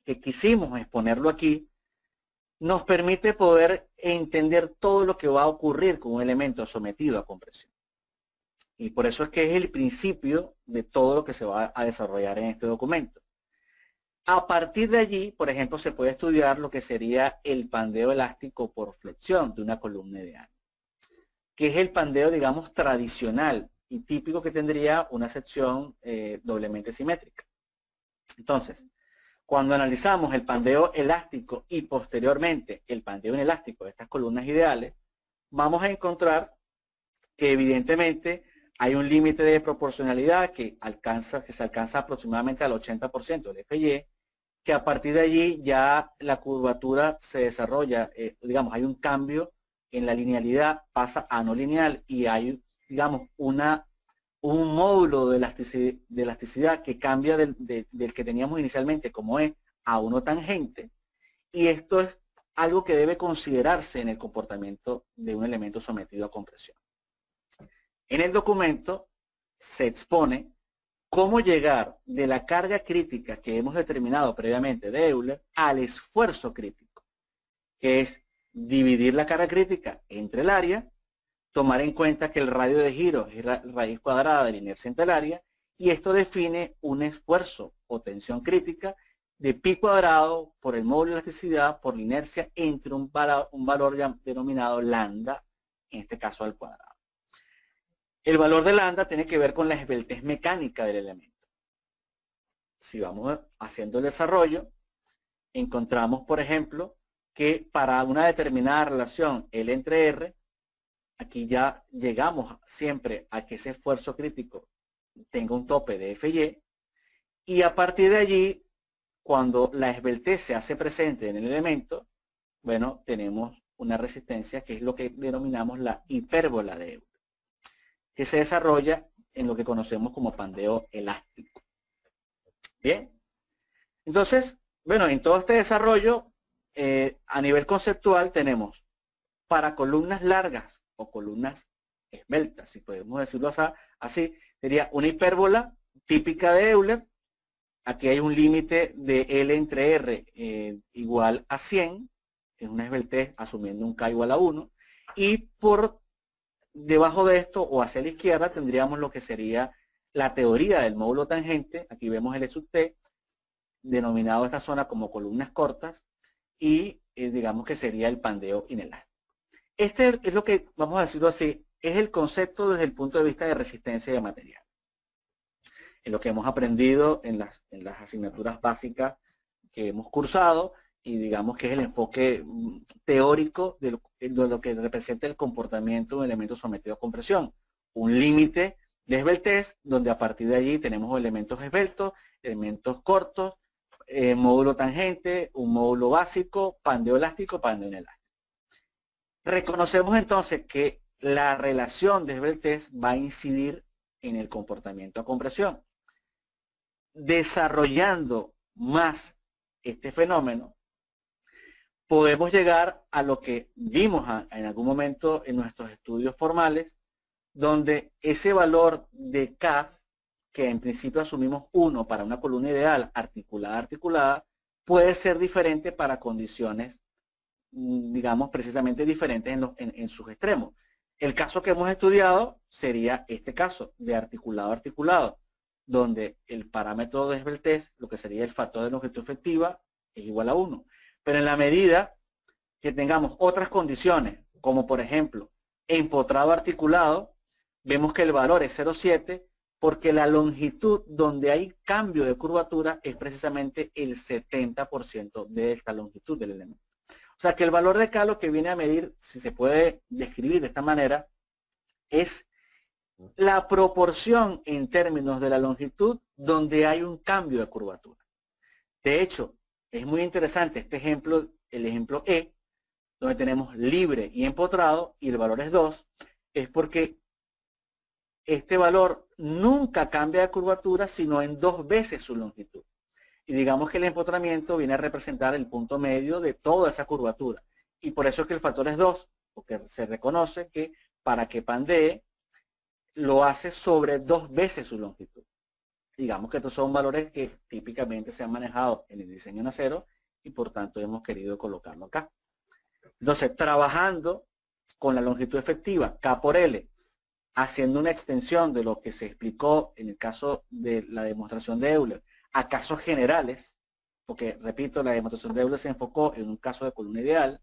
que quisimos exponerlo aquí, nos permite poder entender todo lo que va a ocurrir con un elemento sometido a compresión. Y por eso es que es el principio de todo lo que se va a desarrollar en este documento. A partir de allí, por ejemplo, se puede estudiar lo que sería el pandeo elástico por flexión de una columna ideal, que es el pandeo, digamos, tradicional y típico que tendría una sección doblemente simétrica. Entonces, cuando analizamos el pandeo elástico y posteriormente el pandeo inelástico de estas columnas ideales, vamos a encontrar que evidentemente hay un límite de proporcionalidad que se alcanza aproximadamente al 80% del FY, que a partir de allí ya la curvatura se desarrolla, digamos, hay un cambio en la linealidad, pasa a no lineal y hay, digamos, un módulo de elasticidad que cambia del que teníamos inicialmente como E a uno tangente, y esto es algo que debe considerarse en el comportamiento de un elemento sometido a compresión. En el documento se expone cómo llegar de la carga crítica que hemos determinado previamente de Euler al esfuerzo crítico, que es dividir la carga crítica entre el área, tomar en cuenta que el radio de giro es la raíz cuadrada de la inercia entre el área, y esto define un esfuerzo o tensión crítica de pi cuadrado por el módulo de elasticidad por la inercia entre un valor ya denominado lambda, en este caso al cuadrado. El valor de lambda tiene que ver con la esbeltez mecánica del elemento. Si vamos haciendo el desarrollo, encontramos, por ejemplo, que para una determinada relación L entre R, aquí ya llegamos siempre a que ese esfuerzo crítico tenga un tope de Fy, y a partir de allí, cuando la esbeltez se hace presente en el elemento, bueno, tenemos una resistencia que es lo que denominamos la hipérbola de Euler, que se desarrolla en lo que conocemos como pandeo elástico. Bien, entonces, bueno, en todo este desarrollo, a nivel conceptual tenemos para columnas largas o columnas esbeltas, si podemos decirlo así, sería una hipérbola típica de Euler. Aquí hay un límite de L entre R igual a 100, es una esbeltez asumiendo un K igual a 1, y por debajo de esto o hacia la izquierda tendríamos lo que sería la teoría del módulo tangente. Aquí vemos el E sub T, denominado esta zona como columnas cortas, y digamos que sería el pandeo inelástico. Este es lo que, vamos a decirlo así, es el concepto desde el punto de vista de resistencia de material. Es lo que hemos aprendido en las asignaturas básicas que hemos cursado, y digamos que es el enfoque teórico de lo que representa el comportamiento de un elemento sometido a compresión. Un límite de esbeltez, donde a partir de allí tenemos elementos esbeltos, elementos cortos, módulo tangente, un módulo básico, pandeo elástico, pandeo inelástico. Reconocemos entonces que la relación de Hebel-Test va a incidir en el comportamiento a compresión. Desarrollando más este fenómeno, podemos llegar a lo que vimos en algún momento en nuestros estudios formales, donde ese valor de K, que en principio asumimos 1 para una columna ideal articulada, puede ser diferente para condiciones, digamos, precisamente diferentes en sus extremos. El caso que hemos estudiado sería este caso, de articulado a articulado, donde el parámetro de Hebel-Test, lo que sería el factor de longitud efectiva, es igual a 1. Pero en la medida que tengamos otras condiciones, como por ejemplo, empotrado articulado, vemos que el valor es 0,7, porque la longitud donde hay cambio de curvatura es precisamente el 70% de esta longitud del elemento. O sea que el valor de K lo que viene a medir, si se puede describir de esta manera, es la proporción en términos de la longitud donde hay un cambio de curvatura. De hecho, es muy interesante este ejemplo, el ejemplo E, donde tenemos libre y empotrado y el valor es 2, es porque este valor nunca cambia de curvatura sino en 2 veces su longitud. Y digamos que el empotramiento viene a representar el punto medio de toda esa curvatura. Y por eso es que el factor es 2, porque se reconoce que para que pandee, lo hace sobre 2 veces su longitud. Digamos que estos son valores que típicamente se han manejado en el diseño en acero y por tanto hemos querido colocarlo acá. Entonces, trabajando con la longitud efectiva, K por L, haciendo una extensión de lo que se explicó en el caso de la demostración de Euler, a casos generales, porque repito, la demostración de Euler se enfocó en un caso de columna ideal,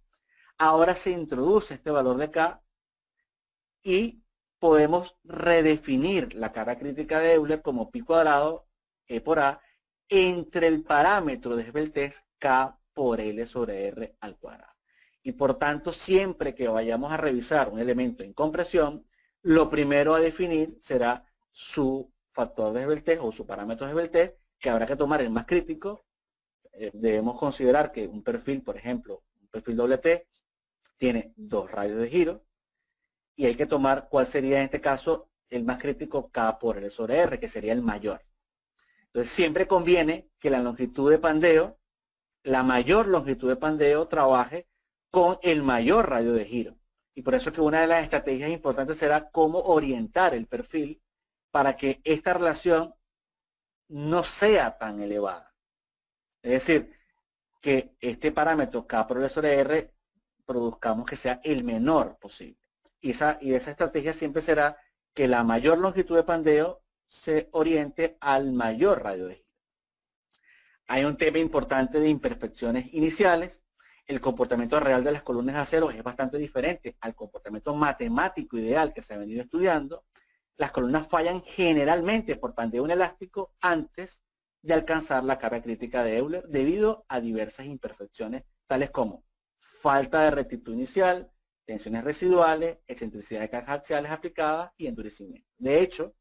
ahora se introduce este valor de K y podemos redefinir la cara crítica de Euler como pi cuadrado, E por A, entre el parámetro de Hebel-Test K por L sobre R al cuadrado. Y por tanto, siempre que vayamos a revisar un elemento en compresión, lo primero a definir será su factor de Hebel-Test o su parámetro de Hebel-Test, que habrá que tomar el más crítico. Debemos considerar que un perfil, por ejemplo, un perfil doble T, tiene 2 radios de giro, y hay que tomar cuál sería en este caso el más crítico K por L sobre R, que sería el mayor. Entonces siempre conviene que la longitud de pandeo, la mayor longitud de pandeo, trabaje con el mayor radio de giro. Y por eso que una de las estrategias importantes será cómo orientar el perfil para que esta relación no sea tan elevada. Es decir, que este parámetro K por L sobre R produzcamos que sea el menor posible. Y esa estrategia siempre será que la mayor longitud de pandeo se oriente al mayor radio de giro. Hay un tema importante de imperfecciones iniciales. El comportamiento real de las columnas de acero es bastante diferente al comportamiento matemático ideal que se ha venido estudiando. Las columnas fallan generalmente por pandeo inelástico antes de alcanzar la carga crítica de Euler debido a diversas imperfecciones tales como falta de rectitud inicial, tensiones residuales, excentricidad de cargas axiales aplicadas y endurecimiento. De hecho,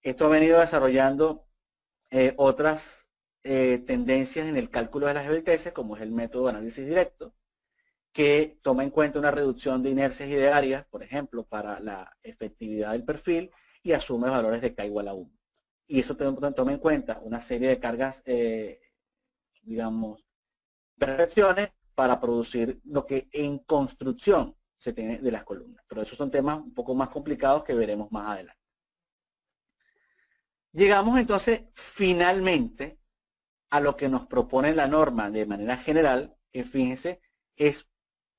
esto ha venido desarrollando otras tendencias en el cálculo de las Hebel-Test, como es el método de análisis directo, que toma en cuenta una reducción de inercias idearias, por ejemplo, para la efectividad del perfil, y asume valores de K igual a 1. Y eso toma en cuenta una serie de cargas, digamos, perfecciones, para producir lo que en construcción se tiene de las columnas. Pero esos son temas un poco más complicados que veremos más adelante. Llegamos entonces finalmente a lo que nos propone la norma de manera general, que fíjense, es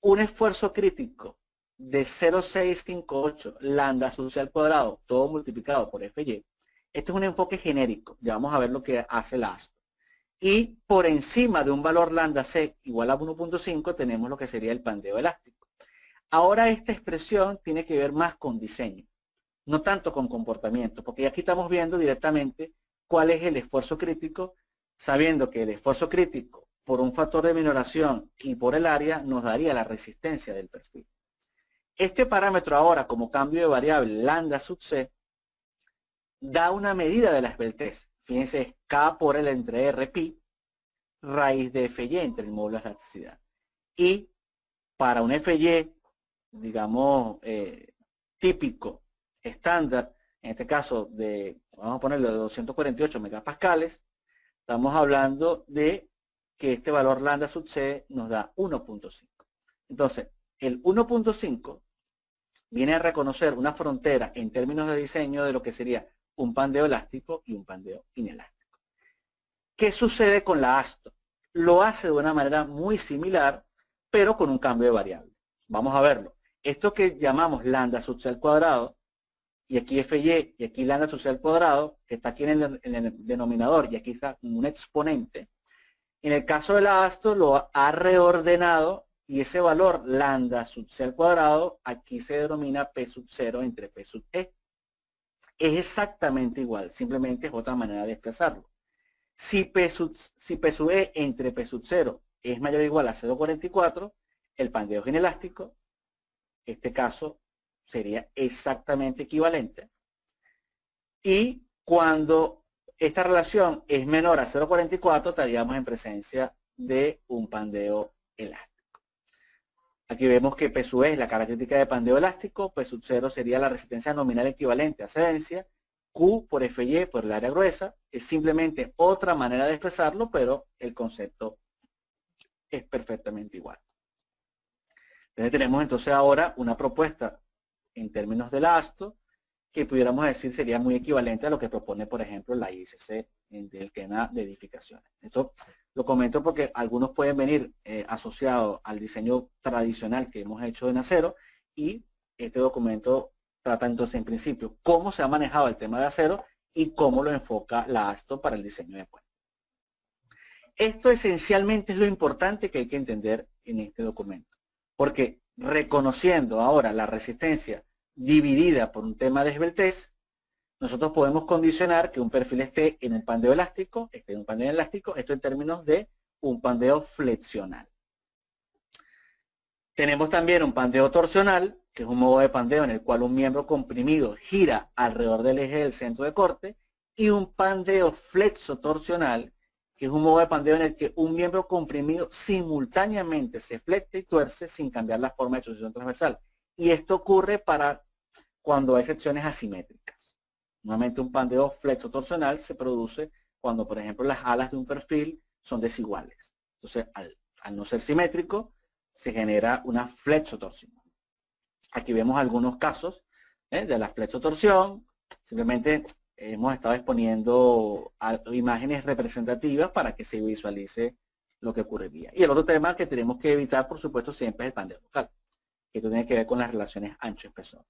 un esfuerzo crítico de 0,658 lambda social cuadrado, todo multiplicado por FY. Este es un enfoque genérico, ya vamos a ver lo que hace la ASTM. Y por encima de un valor lambda c igual a 1.5 tenemos lo que sería el pandeo elástico. Ahora esta expresión tiene que ver más con diseño, no tanto con comportamiento, porque aquí estamos viendo directamente cuál es el esfuerzo crítico, sabiendo que el esfuerzo crítico por un factor de minoración y por el área nos daría la resistencia del perfil. Este parámetro ahora como cambio de variable lambda sub c da una medida de la esbeltez. Fíjense, es K por L entre R pi, raíz de FY entre el módulo de elasticidad. Y para un FY digamos, típico, estándar, en este caso de, vamos a ponerlo de 248 megapascales, estamos hablando de que este valor lambda sub c nos da 1.5. Entonces, el 1.5 viene a reconocer una frontera en términos de diseño de lo que sería un pandeo elástico y un pandeo inelástico. ¿Qué sucede con la AASHTO? Lo hace de una manera muy similar, pero con un cambio de variable. Vamos a verlo. Esto que llamamos lambda sub c al cuadrado, y aquí FY, y aquí lambda sub c al cuadrado, que está aquí en el denominador, y aquí está un exponente. En el caso de la AASHTO lo ha reordenado, y ese valor lambda sub c al cuadrado, aquí se denomina P sub 0 entre P sub E. Es exactamente igual, simplemente es otra manera de expresarlo. Si P sub E entre P sub 0 es mayor o igual a 0.44, el pandeo es inelástico. Este caso sería exactamente equivalente. Y cuando esta relación es menor a 0.44, estaríamos en presencia de un pandeo elástico. Aquí vemos que P sub E es la característica de pandeo elástico, P sub 0 sería la resistencia nominal equivalente a cedencia, Q por FY por el área gruesa, es simplemente otra manera de expresarlo, pero el concepto es perfectamente igual. Entonces tenemos entonces ahora una propuesta en términos de la AASHTO que pudiéramos decir sería muy equivalente a lo que propone, por ejemplo, la AISC del tema de edificaciones. Esto lo comento porque algunos pueden venir asociados al diseño tradicional que hemos hecho en acero, y este documento trata entonces en principio cómo se ha manejado el tema de acero y cómo lo enfoca la AASHTO para el diseño de puentes. Esto esencialmente es lo importante que hay que entender en este documento, porque reconociendo ahora la resistencia dividida por un tema de esbeltez, nosotros podemos condicionar que un perfil esté en un pandeo elástico, esté en un pandeo elástico, esto en términos de un pandeo flexional. Tenemos también un pandeo torsional, que es un modo de pandeo en el cual un miembro comprimido gira alrededor del eje del centro de corte, y un pandeo flexotorsional, que es un modo de pandeo en el que un miembro comprimido simultáneamente se flexa y tuerce sin cambiar la forma de sucesión transversal. Y esto ocurre para cuando hay secciones asimétricas. Nuevamente un pandeo flexotorsional se produce cuando, por ejemplo, las alas de un perfil son desiguales. Entonces, al no ser simétrico, se genera una flexotorsión. Aquí vemos algunos casos de la flexotorsión. Simplemente hemos estado exponiendo imágenes representativas para que se visualice lo que ocurriría. Y el otro tema que tenemos que evitar, por supuesto, siempre es el pandeo local. Esto tiene que ver con las relaciones ancho-espesor.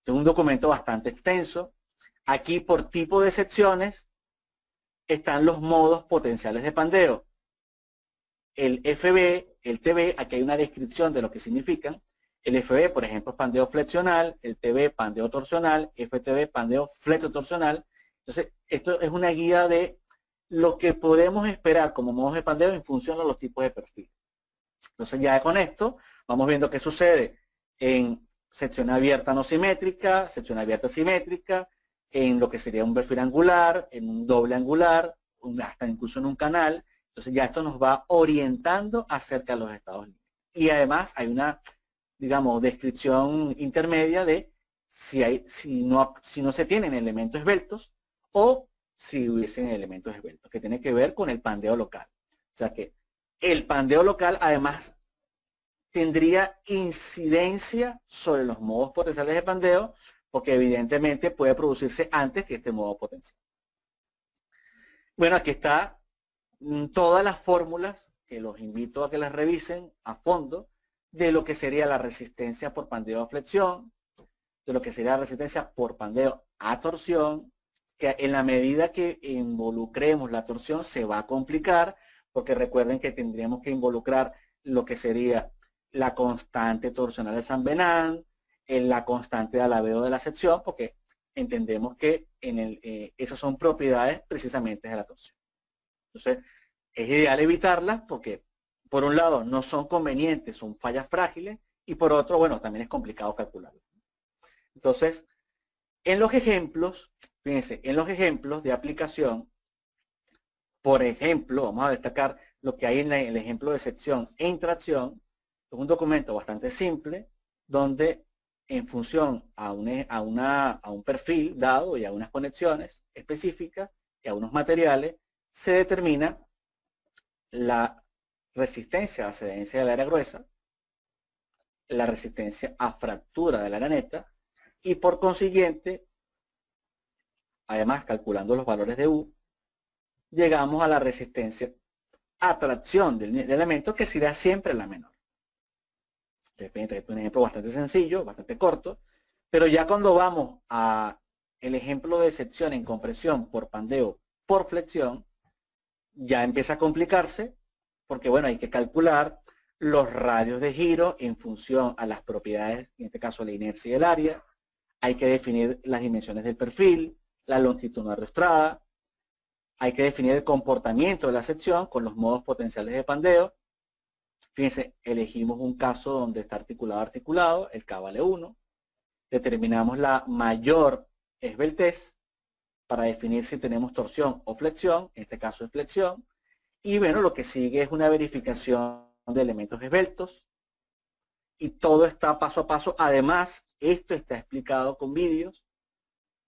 Este es un documento bastante extenso. Aquí por tipo de secciones están los modos potenciales de pandeo. El FB, el TB, aquí hay una descripción de lo que significan. El FB, por ejemplo, es pandeo flexional, el TB, pandeo torsional, FTB, pandeo flexotorsional. Entonces, esto es una guía de lo que podemos esperar como modos de pandeo en función de los tipos de perfil. Entonces, ya con esto, vamos viendo qué sucede en sección abierta no simétrica, sección abierta simétrica, en lo que sería un perfil angular, en un doble angular, hasta incluso en un canal. Entonces, ya esto nos va orientando acerca de los estados límites. Y además, hay una, digamos, descripción intermedia de si no se tienen elementos esbeltos o si hubiesen elementos esbeltos, que tiene que ver con el pandeo local. O sea que el pandeo local, además, tendría incidencia sobre los modos potenciales de pandeo, porque evidentemente puede producirse antes que este modo potencial. Bueno, aquí están todas las fórmulas, que los invito a que las revisen a fondo, de lo que sería la resistencia por pandeo a flexión, de lo que sería la resistencia por pandeo a torsión, que en la medida que involucremos la torsión se va a complicar, porque recuerden que tendríamos que involucrar lo que sería la constante torsional de San Benán, la constante de alabeo de la sección, porque entendemos que esas son propiedades precisamente de la torsión. Entonces, es ideal evitarlas porque, por un lado, no son convenientes, son fallas frágiles, y por otro, bueno, también es complicado calcularlas. Entonces, en los ejemplos, fíjense, en los ejemplos de aplicación, por ejemplo, vamos a destacar lo que hay en el ejemplo de sección en tracción. Es un documento bastante simple, donde en función a un perfil dado y a unas conexiones específicas y a unos materiales, se determina la resistencia a sedencia del área gruesa, la resistencia a fractura del área neta, y por consiguiente, además calculando los valores de U, llegamos a la resistencia a tracción del elemento, que será siempre la menor. Es un ejemplo bastante sencillo, bastante corto, pero ya cuando vamos a el ejemplo de sección en compresión por pandeo por flexión, ya empieza a complicarse, porque bueno, hay que calcular los radios de giro en función a las propiedades, en este caso la inercia del área, hay que definir las dimensiones del perfil, la longitud no arrastrada, hay que definir el comportamiento de la sección con los modos potenciales de pandeo. Fíjense, elegimos un caso donde está articulado, el K vale 1. Determinamos la mayor esbeltez para definir si tenemos torsión o flexión, en este caso es flexión. Y bueno, lo que sigue es una verificación de elementos esbeltos. Y todo está paso a paso. Además, esto está explicado con vídeos.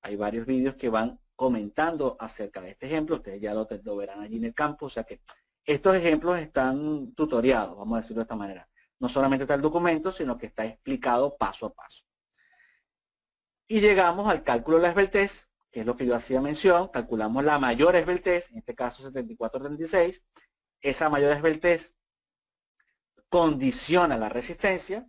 Hay varios vídeos que van comentando acerca de este ejemplo. Ustedes ya lo verán allí en el campo, o sea que estos ejemplos están tutoriados, vamos a decirlo de esta manera. No solamente está el documento, sino que está explicado paso a paso. Y llegamos al cálculo de la esbeltez, que es lo que yo hacía mención. Calculamos la mayor esbeltez, en este caso 74-36. Esa mayor esbeltez condiciona la resistencia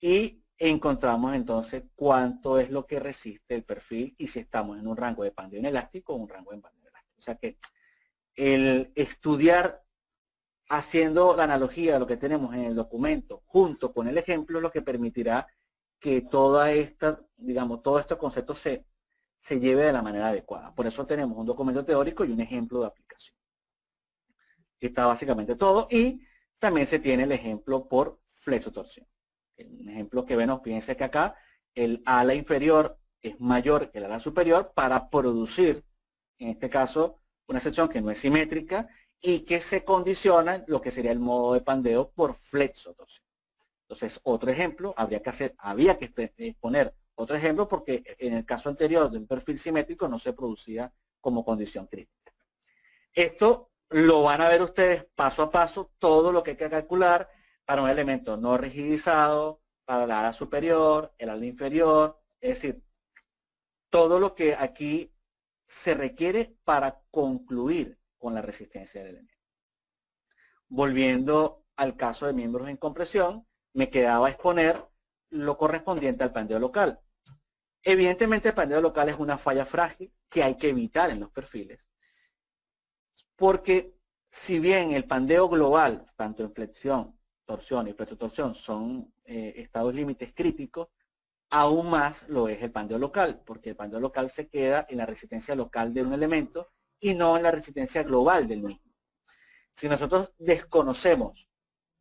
y encontramos entonces cuánto es lo que resiste el perfil y si estamos en un rango de pandeo inelástico o un rango de pandeo elástico. O sea que el estudiar haciendo la analogía de lo que tenemos en el documento junto con el ejemplo es lo que permitirá que todo estos conceptos se lleve de la manera adecuada. Por eso tenemos un documento teórico y un ejemplo de aplicación. Está básicamente todo, y también se tiene el ejemplo por flexotorsión. Un ejemplo que vemos, fíjense que acá el ala inferior es mayor que el ala superior para producir, en este caso, una sección que no es simétrica y que se condiciona lo que sería el modo de pandeo por flexotorsión. Entonces, otro ejemplo, había que exponer otro ejemplo porque en el caso anterior de un perfil simétrico no se producía como condición crítica. Esto lo van a ver ustedes paso a paso, todo lo que hay que calcular para un elemento no rigidizado, para la ala superior, el ala inferior, es decir, todo lo que aquí se requiere para concluir con la resistencia del elemento. Volviendo al caso de miembros en compresión, me quedaba exponer lo correspondiente al pandeo local. Evidentemente el pandeo local es una falla frágil que hay que evitar en los perfiles, porque si bien el pandeo global, tanto en flexión, torsión y flexotorsión, son estados límites críticos, aún más lo es el pandeo local, porque el pandeo local se queda en la resistencia local de un elemento y no en la resistencia global del mismo. Si nosotros desconocemos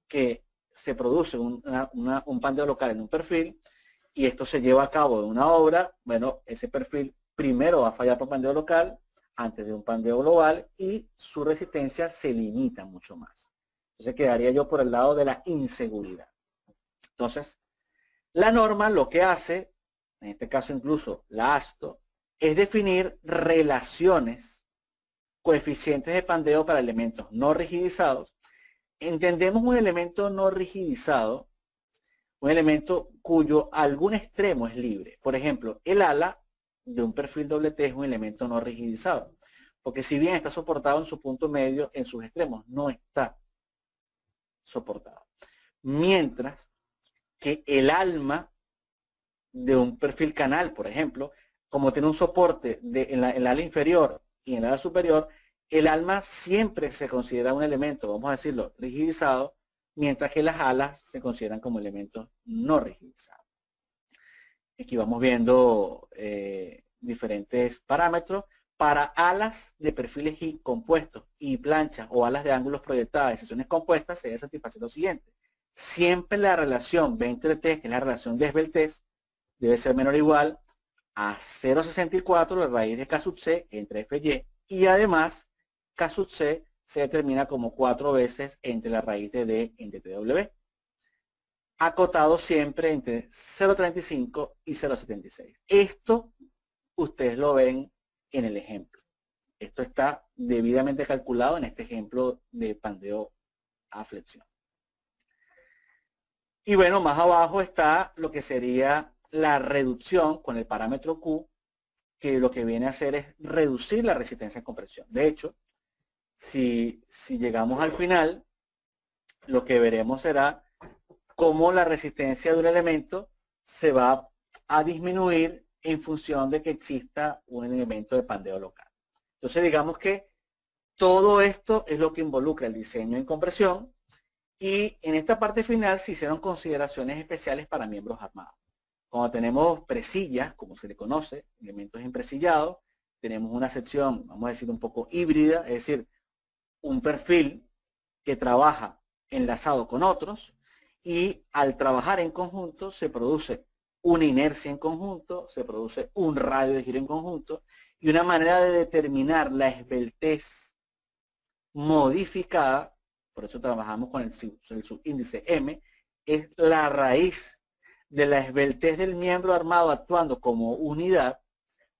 que se produce un pandeo local en un perfil y esto se lleva a cabo en una obra, bueno, ese perfil primero va a fallar por pandeo local antes de un pandeo global y su resistencia se limita mucho más. Entonces quedaría yo por el lado de la inseguridad. Entonces, la norma lo que hace, en este caso incluso la AASHTO, es definir relaciones, coeficientes de pandeo para elementos no rigidizados. Entendemos un elemento no rigidizado, un elemento cuyo algún extremo es libre. Por ejemplo, el ala de un perfil doble T es un elemento no rigidizado, porque si bien está soportado en su punto medio, en sus extremos no está soportado. Mientras que el alma de un perfil canal, por ejemplo, como tiene un soporte en el ala inferior y en el ala superior, el alma siempre se considera un elemento, vamos a decirlo, rigidizado, mientras que las alas se consideran como elementos no rigidizados. Aquí vamos viendo diferentes parámetros. Para alas de perfiles Y compuestos y planchas o alas de ángulos proyectadas de secciones compuestas, se debe satisfacer lo siguiente. Siempre la relación B entre T, que es la relación de esbeltez, debe ser menor o igual a 0.64 la raíz de K sub C entre FY. Y además, K sub C se determina como 4 veces entre la raíz de D en DTW. acotado siempre entre 0.35 y 0.76. Esto ustedes lo ven en el ejemplo. Esto está debidamente calculado en este ejemplo de pandeo a flexión. Y bueno, más abajo está lo que sería la reducción con el parámetro Q, que lo que viene a hacer es reducir la resistencia en compresión. De hecho, si llegamos al final, lo que veremos será cómo la resistencia de un elemento se va a disminuir en función de que exista un elemento de pandeo local. Entonces, digamos que todo esto es lo que involucra el diseño en compresión, y en esta parte final se hicieron consideraciones especiales para miembros armados. Cuando tenemos presillas, como se le conoce, elementos impresillados, tenemos una sección, vamos a decir, un poco híbrida, es decir, un perfil que trabaja enlazado con otros, y al trabajar en conjunto se produce una inercia en conjunto, se produce un radio de giro en conjunto, y una manera de determinar la esbeltez modificada, por eso trabajamos con el subíndice M, es la raíz de la esbeltez del miembro armado actuando como unidad,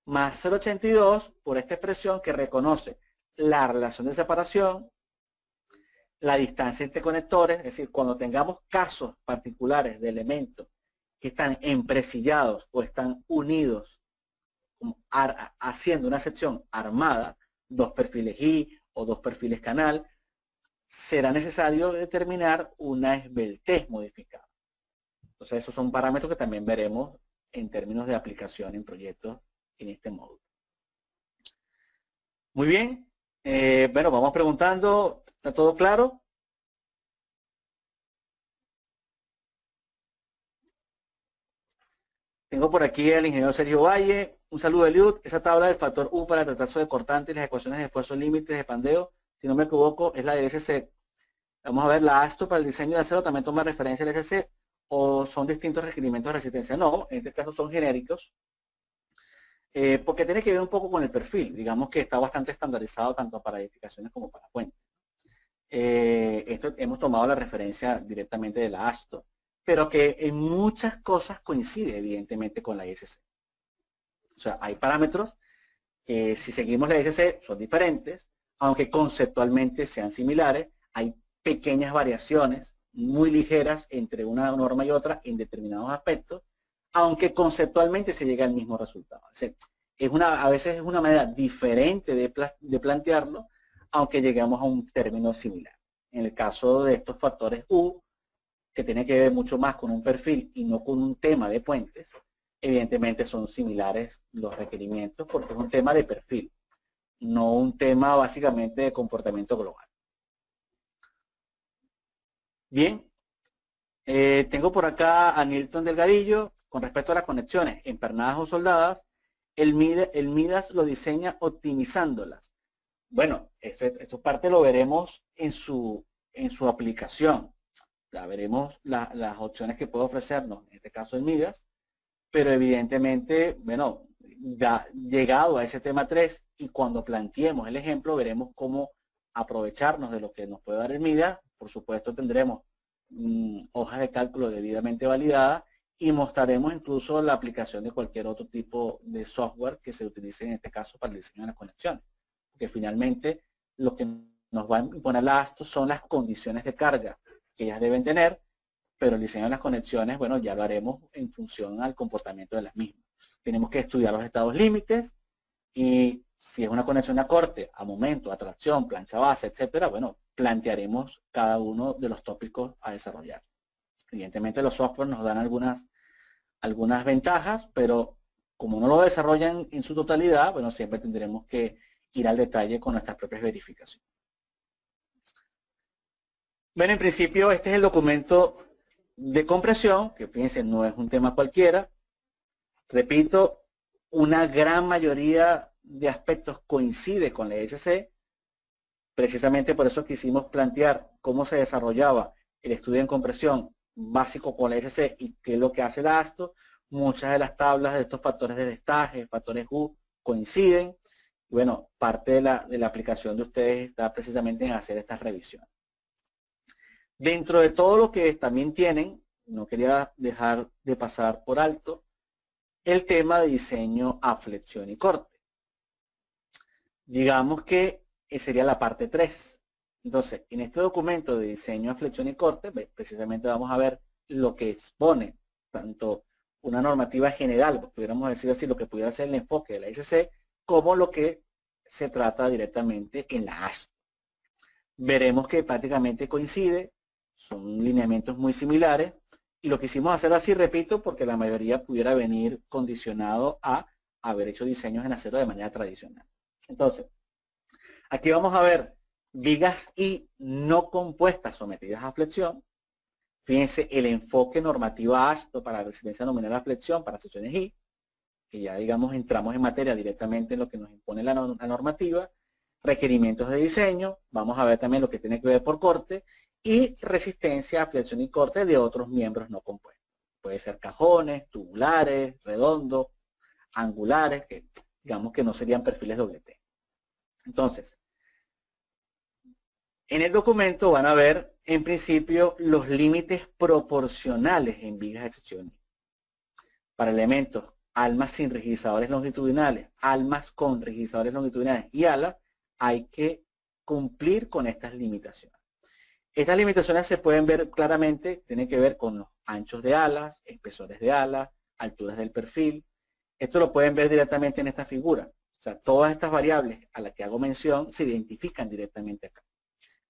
más 0.82 por esta expresión que reconoce la relación de separación, la distancia entre conectores, es decir, cuando tengamos casos particulares de elementos que están empresillados o están unidos haciendo una sección armada, dos perfiles Y o dos perfiles canal, será necesario determinar una esbeltez modificada. Entonces, esos son parámetros que también veremos en términos de aplicación en proyectos en este módulo. Muy bien, bueno, vamos preguntando, ¿está todo claro? Tengo por aquí al ingeniero Sergio Valle. Un saludo, Eliud. Esa tabla del factor U para el retraso de cortante y las ecuaciones de esfuerzo límites de pandeo, si no me equivoco, es la de SC. Vamos a ver, la ASTO para el diseño de acero también toma referencia al SC, o son distintos requerimientos de resistencia. No, en este caso son genéricos, porque tiene que ver un poco con el perfil. Digamos que está bastante estandarizado tanto para edificaciones como para puentes. Esto hemos tomado la referencia directamente de la ASTO, pero que en muchas cosas coincide evidentemente con la AISC. O sea, hay parámetros que si seguimos la AISC son diferentes, aunque conceptualmente sean similares, hay pequeñas variaciones muy ligeras entre una norma y otra en determinados aspectos, aunque conceptualmente se llega al mismo resultado. O sea, a veces es una manera diferente de plantearlo, aunque llegamos a un término similar. En el caso de estos factores U, que tiene que ver mucho más con un perfil y no con un tema de puentes, evidentemente son similares los requerimientos porque es un tema de perfil, no un tema básicamente de comportamiento global. Bien, tengo por acá a Nilton Delgadillo. Con respecto a las conexiones empernadas o soldadas, el Midas lo diseña optimizándolas. Bueno, esto parte lo veremos en su aplicación. Ya veremos las opciones que puede ofrecernos, en este caso el Midas, pero evidentemente, bueno, llegado a ese tema 3 y cuando planteemos el ejemplo, veremos cómo aprovecharnos de lo que nos puede dar el Midas. Por supuesto, tendremos hojas de cálculo debidamente validadas y mostraremos incluso la aplicación de cualquier otro tipo de software que se utilice en este caso para el diseño de las conexiones. Porque finalmente lo que nos va a imponer la ASTO son las condiciones de carga que ellas deben tener, pero el diseño de las conexiones, bueno, ya lo haremos en función al comportamiento de las mismas. Tenemos que estudiar los estados límites y si es una conexión a corte, a momento, a tracción, plancha base, etcétera, bueno, plantearemos cada uno de los tópicos a desarrollar. Evidentemente los software nos dan algunas ventajas, pero como no lo desarrollan en su totalidad, bueno, siempre tendremos que ir al detalle con nuestras propias verificaciones. Bueno, en principio este es el documento de compresión, que fíjense, no es un tema cualquiera. Repito, una gran mayoría de aspectos coincide con la AISC. Precisamente por eso quisimos plantear cómo se desarrollaba el estudio en compresión básico con la AISC y qué es lo que hace la ASTO. Muchas de las tablas de estos factores de destaje, factores U, coinciden. Y bueno, parte de la aplicación de ustedes está precisamente en hacer estas revisiones. Dentro de todo lo que también tienen, no quería dejar de pasar por alto el tema de diseño a flexión y corte. Digamos que sería la parte 3. Entonces, en este documento de diseño a flexión y corte, precisamente vamos a ver lo que expone tanto una normativa general, pudiéramos decir así, lo que pudiera ser el enfoque de la AISC, como lo que se trata directamente en la AASHTO. Veremos que prácticamente coincide, son lineamientos muy similares, y lo quisimos hacer así, repito, porque la mayoría pudiera venir condicionado a haber hecho diseños en acero de manera tradicional. Entonces, aquí vamos a ver vigas y no compuestas sometidas a flexión. Fíjense el enfoque normativa AASHTO para resistencia nominal a flexión para secciones I, que ya digamos entramos en materia directamente en lo que nos impone la normativa, requerimientos de diseño, vamos a ver también lo que tiene que ver por corte, y resistencia a flexión y corte de otros miembros no compuestos. Puede ser cajones, tubulares, redondos, angulares, que digamos que no serían perfiles doble T. Entonces, en el documento van a ver en principio los límites proporcionales en vigas de sección I. Para elementos almas sin rigidizadores longitudinales, almas con rigidizadores longitudinales y alas, hay que cumplir con estas limitaciones. Estas limitaciones se pueden ver claramente, tienen que ver con los anchos de alas, espesores de alas, alturas del perfil. Esto lo pueden ver directamente en esta figura. O sea, todas estas variables a las que hago mención se identifican directamente acá.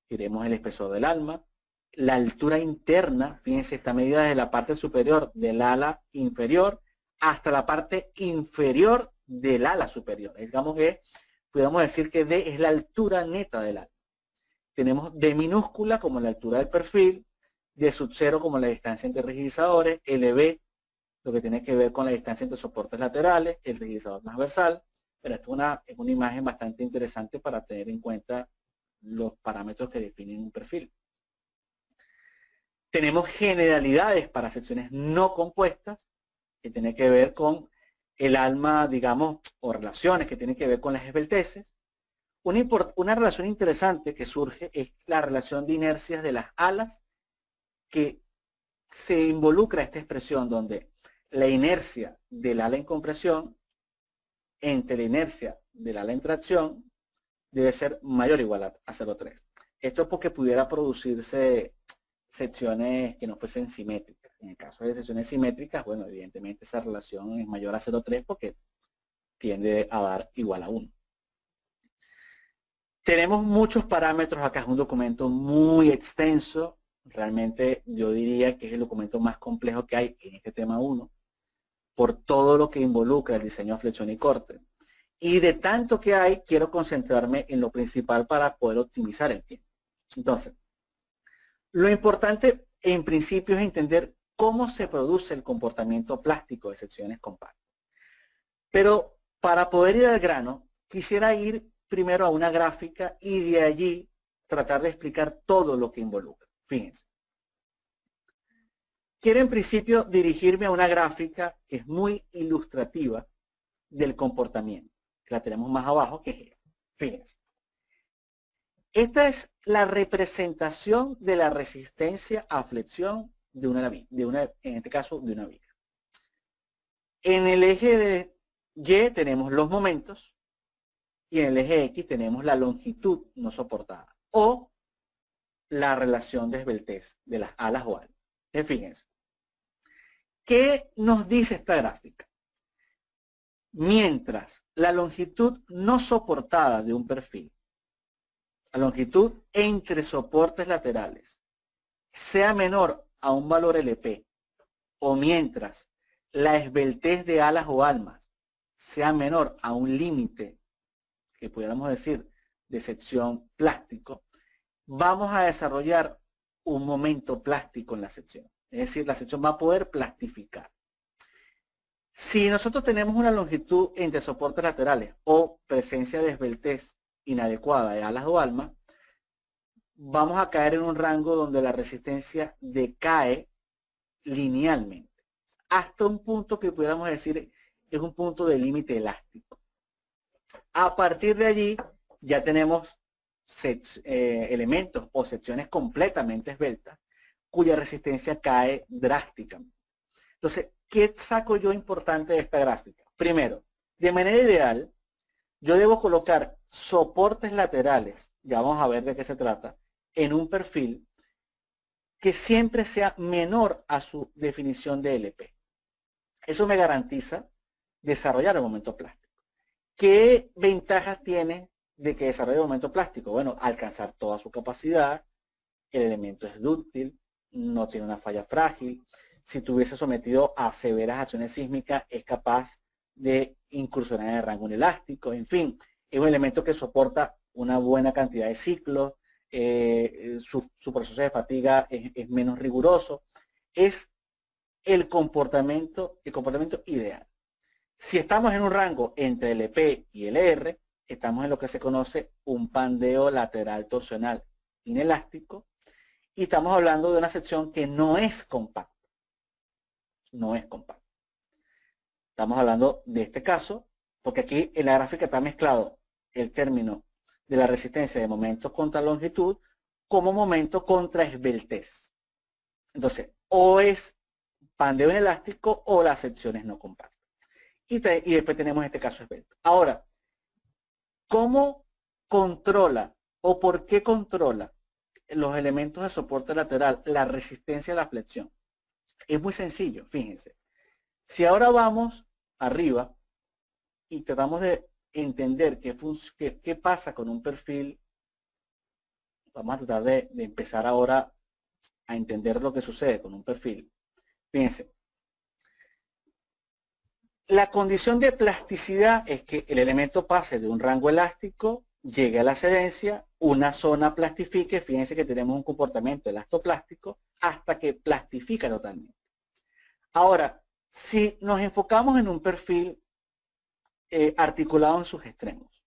Tiremos el espesor del alma, la altura interna, fíjense, esta medida desde la parte superior del ala inferior hasta la parte inferior del ala superior. Digamos que, podemos decir que D es la altura neta del ala. Tenemos D minúscula como la altura del perfil, D sub 0 como la distancia entre rigidizadores, LB, lo que tiene que ver con la distancia entre soportes laterales, el rigidizador transversal. Pero esto es una imagen bastante interesante para tener en cuenta los parámetros que definen un perfil. Tenemos generalidades para secciones no compuestas, que tienen que ver con el alma, digamos, o relaciones que tienen que ver con las esbelteces. Una relación interesante que surge es la relación de inercias de las alas, que se involucra esta expresión donde la inercia del ala en compresión entre la inercia del ala en tracción debe ser mayor o igual a 0,3. Esto es porque pudiera producirse secciones que no fuesen simétricas. En el caso de secciones simétricas, bueno, evidentemente esa relación es mayor a 0,3 porque tiende a dar igual a 1. Tenemos muchos parámetros acá, es un documento muy extenso. Realmente yo diría que es el documento más complejo que hay en este tema 1, por todo lo que involucra el diseño de flexión y corte. Y de tanto que hay, quiero concentrarme en lo principal para poder optimizar el tiempo. Entonces, lo importante en principio es entender cómo se produce el comportamiento plástico de secciones compactas. Pero para poder ir al grano, quisiera ir primero a una gráfica y de allí tratar de explicar todo lo que involucra. Fíjense. Quiero en principio dirigirme a una gráfica que es muy ilustrativa del comportamiento. La tenemos más abajo, que es esta. Fíjense. Esta es la representación de la resistencia a flexión de en este caso, de una viga. En el eje de Y tenemos los momentos y en el eje X tenemos la longitud no soportada o la relación de esbeltez de las alas o alas. Fíjense. ¿Qué nos dice esta gráfica? Mientras la longitud no soportada de un perfil, la longitud entre soportes laterales, sea menor a un valor LP, o mientras la esbeltez de alas o almas sea menor a un límite, que pudiéramos decir, de sección plástico, vamos a desarrollar un momento plástico en la sección. Es decir, la sección va a poder plastificar. Si nosotros tenemos una longitud entre soportes laterales o presencia de esbeltez inadecuada de alas o alma, vamos a caer en un rango donde la resistencia decae linealmente, hasta un punto que pudiéramos decir es un punto de límite elástico. A partir de allí ya tenemos elementos o secciones completamente esbeltas, cuya resistencia cae drásticamente. Entonces, ¿qué saco yo importante de esta gráfica? Primero, de manera ideal, yo debo colocar soportes laterales, ya vamos a ver de qué se trata, en un perfil que siempre sea menor a su definición de LP. Eso me garantiza desarrollar el momento plástico. ¿Qué ventajas tiene de que desarrolle el momento plástico? Bueno, alcanzar toda su capacidad, el elemento es dúctil, no tiene una falla frágil, si estuviese sometido a severas acciones sísmicas es capaz de incursionar en el rango inelástico, en fin, es un elemento que soporta una buena cantidad de ciclos, su proceso de fatiga es menos riguroso, es el comportamiento ideal. Si estamos en un rango entre el LP y el R, estamos en lo que se conoce un pandeo lateral torsional inelástico y estamos hablando de una sección que no es compacta. No es compacta. Estamos hablando de este caso porque aquí en la gráfica está mezclado el término de la resistencia de momentos contra longitud como momento contra esbeltez. Entonces, o es pandeo inelástico o las secciones no compactas. Y después tenemos este caso esbelto. Ahora, ¿cómo controla o por qué controla los elementos de soporte lateral la resistencia a la flexión? Es muy sencillo, fíjense. Si ahora vamos arriba y tratamos de entender qué pasa con un perfil, vamos a tratar de empezar ahora a entender lo que sucede con un perfil. Fíjense. La condición de plasticidad es que el elemento pase de un rango elástico, llegue a la excedencia, una zona plastifique, fíjense que tenemos un comportamiento elastoplástico, hasta que plastifica totalmente. Ahora, si nos enfocamos en un perfil articulado en sus extremos,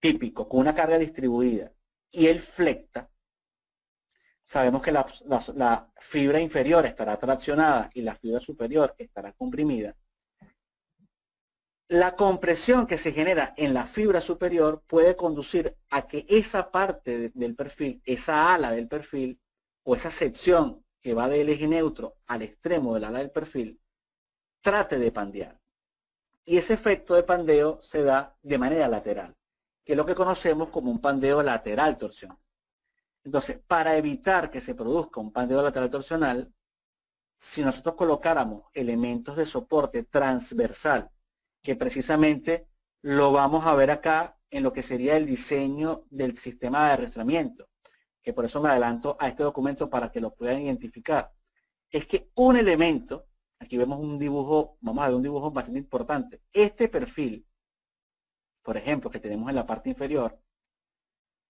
típico, con una carga distribuida, y él flecta, sabemos que la fibra inferior estará traccionada y la fibra superior estará comprimida. La compresión que se genera en la fibra superior puede conducir a que esa parte del perfil, esa ala del perfil, o esa sección que va del eje neutro al extremo del ala del perfil, trate de pandear. Y ese efecto de pandeo se da de manera lateral, que es lo que conocemos como un pandeo lateral torsional. Entonces, para evitar que se produzca un pandeo lateral torsional, si nosotros colocáramos elementos de soporte transversal, que precisamente lo vamos a ver acá en lo que sería el diseño del sistema de arrastramiento, que por eso me adelanto a este documento para que lo puedan identificar, es que un elemento, aquí vemos un dibujo, vamos a ver un dibujo bastante importante, este perfil, por ejemplo, que tenemos en la parte inferior,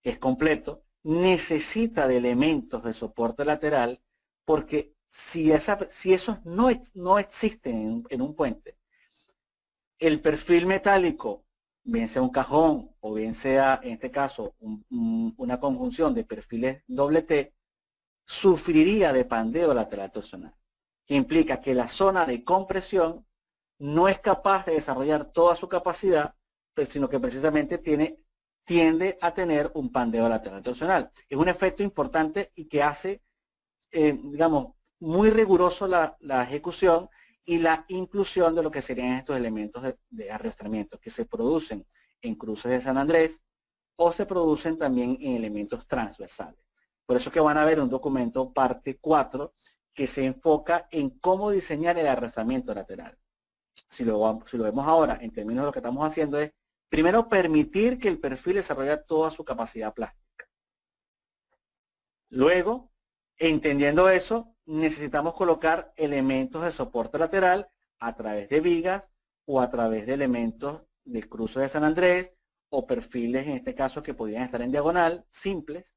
que es completo, necesita de elementos de soporte lateral porque si esos no existen en un puente, el perfil metálico, bien sea un cajón o bien sea, en este caso, una conjunción de perfiles doble T, sufriría de pandeo lateral torsional, que implica que la zona de compresión no es capaz de desarrollar toda su capacidad, sino que precisamente tiende a tener un pandeo lateral torsional. Es un efecto importante y que hace, digamos, muy riguroso la ejecución y la inclusión de lo que serían estos elementos de arrastramiento que se producen en cruces de San Andrés o se producen también en elementos transversales. Por eso que van a ver un documento parte 4 que se enfoca en cómo diseñar el arrastramiento lateral. Si lo vemos ahora, en términos de lo que estamos haciendo es, primero, permitir que el perfil desarrolle toda su capacidad plástica. Luego, entendiendo eso, necesitamos colocar elementos de soporte lateral a través de vigas o a través de elementos de cruce de San Andrés o perfiles, en este caso, que podrían estar en diagonal, simples.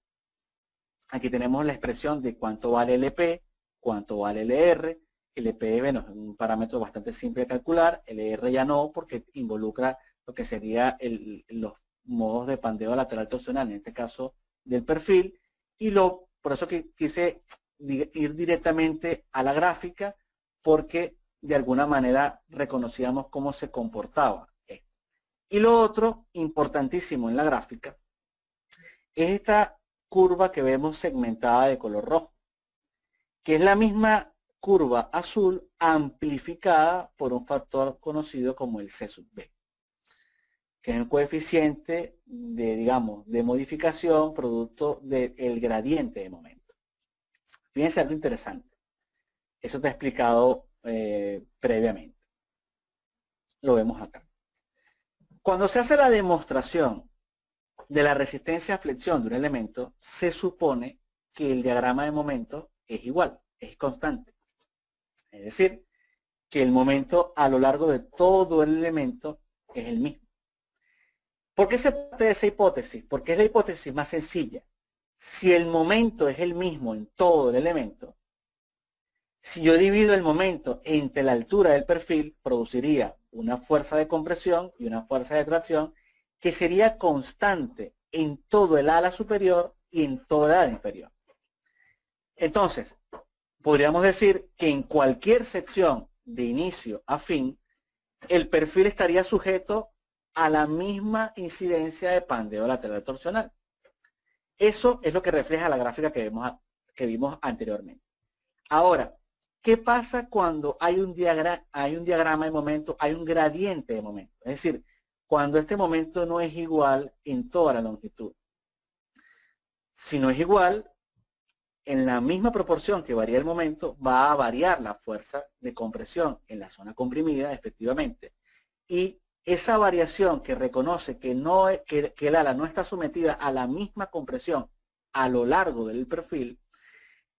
Aquí tenemos la expresión de cuánto vale LP, cuánto vale LR. LP, bueno, es un parámetro bastante simple de calcular. LR ya no, porque involucra lo que sería los modos de pandeo lateral torsional, en este caso del perfil, y por eso que quise ir directamente a la gráfica, porque de alguna manera reconocíamos cómo se comportaba esto. Y lo otro importantísimo en la gráfica es esta curva que vemos segmentada de color rojo, que es la misma curva azul amplificada por un factor conocido como el C sub B, que es un coeficiente de, digamos, de modificación producto del gradiente de momento. Fíjense algo interesante. Eso te he explicado previamente. Lo vemos acá. Cuando se hace la demostración de la resistencia a flexión de un elemento, se supone que el diagrama de momento es igual, es constante. Es decir, que el momento a lo largo de todo el elemento es el mismo. ¿Por qué se parte de esa hipótesis? Porque es la hipótesis más sencilla. Si el momento es el mismo en todo el elemento, si yo divido el momento entre la altura del perfil, produciría una fuerza de compresión y una fuerza de tracción que sería constante en todo el ala superior y en todo el ala inferior. Entonces, podríamos decir que en cualquier sección de inicio a fin, el perfil estaría sujeto a la misma incidencia de pandeo lateral torsional. Eso es lo que refleja la gráfica que vimos anteriormente. Ahora, ¿qué pasa cuando hay un diagrama de momento, hay un gradiente de momento? Es decir, cuando este momento no es igual en toda la longitud. Si no es igual, en la misma proporción que varía el momento, va a variar la fuerza de compresión en la zona comprimida, efectivamente. Y esa variación que reconoce que el ala no está sometida a la misma compresión a lo largo del perfil,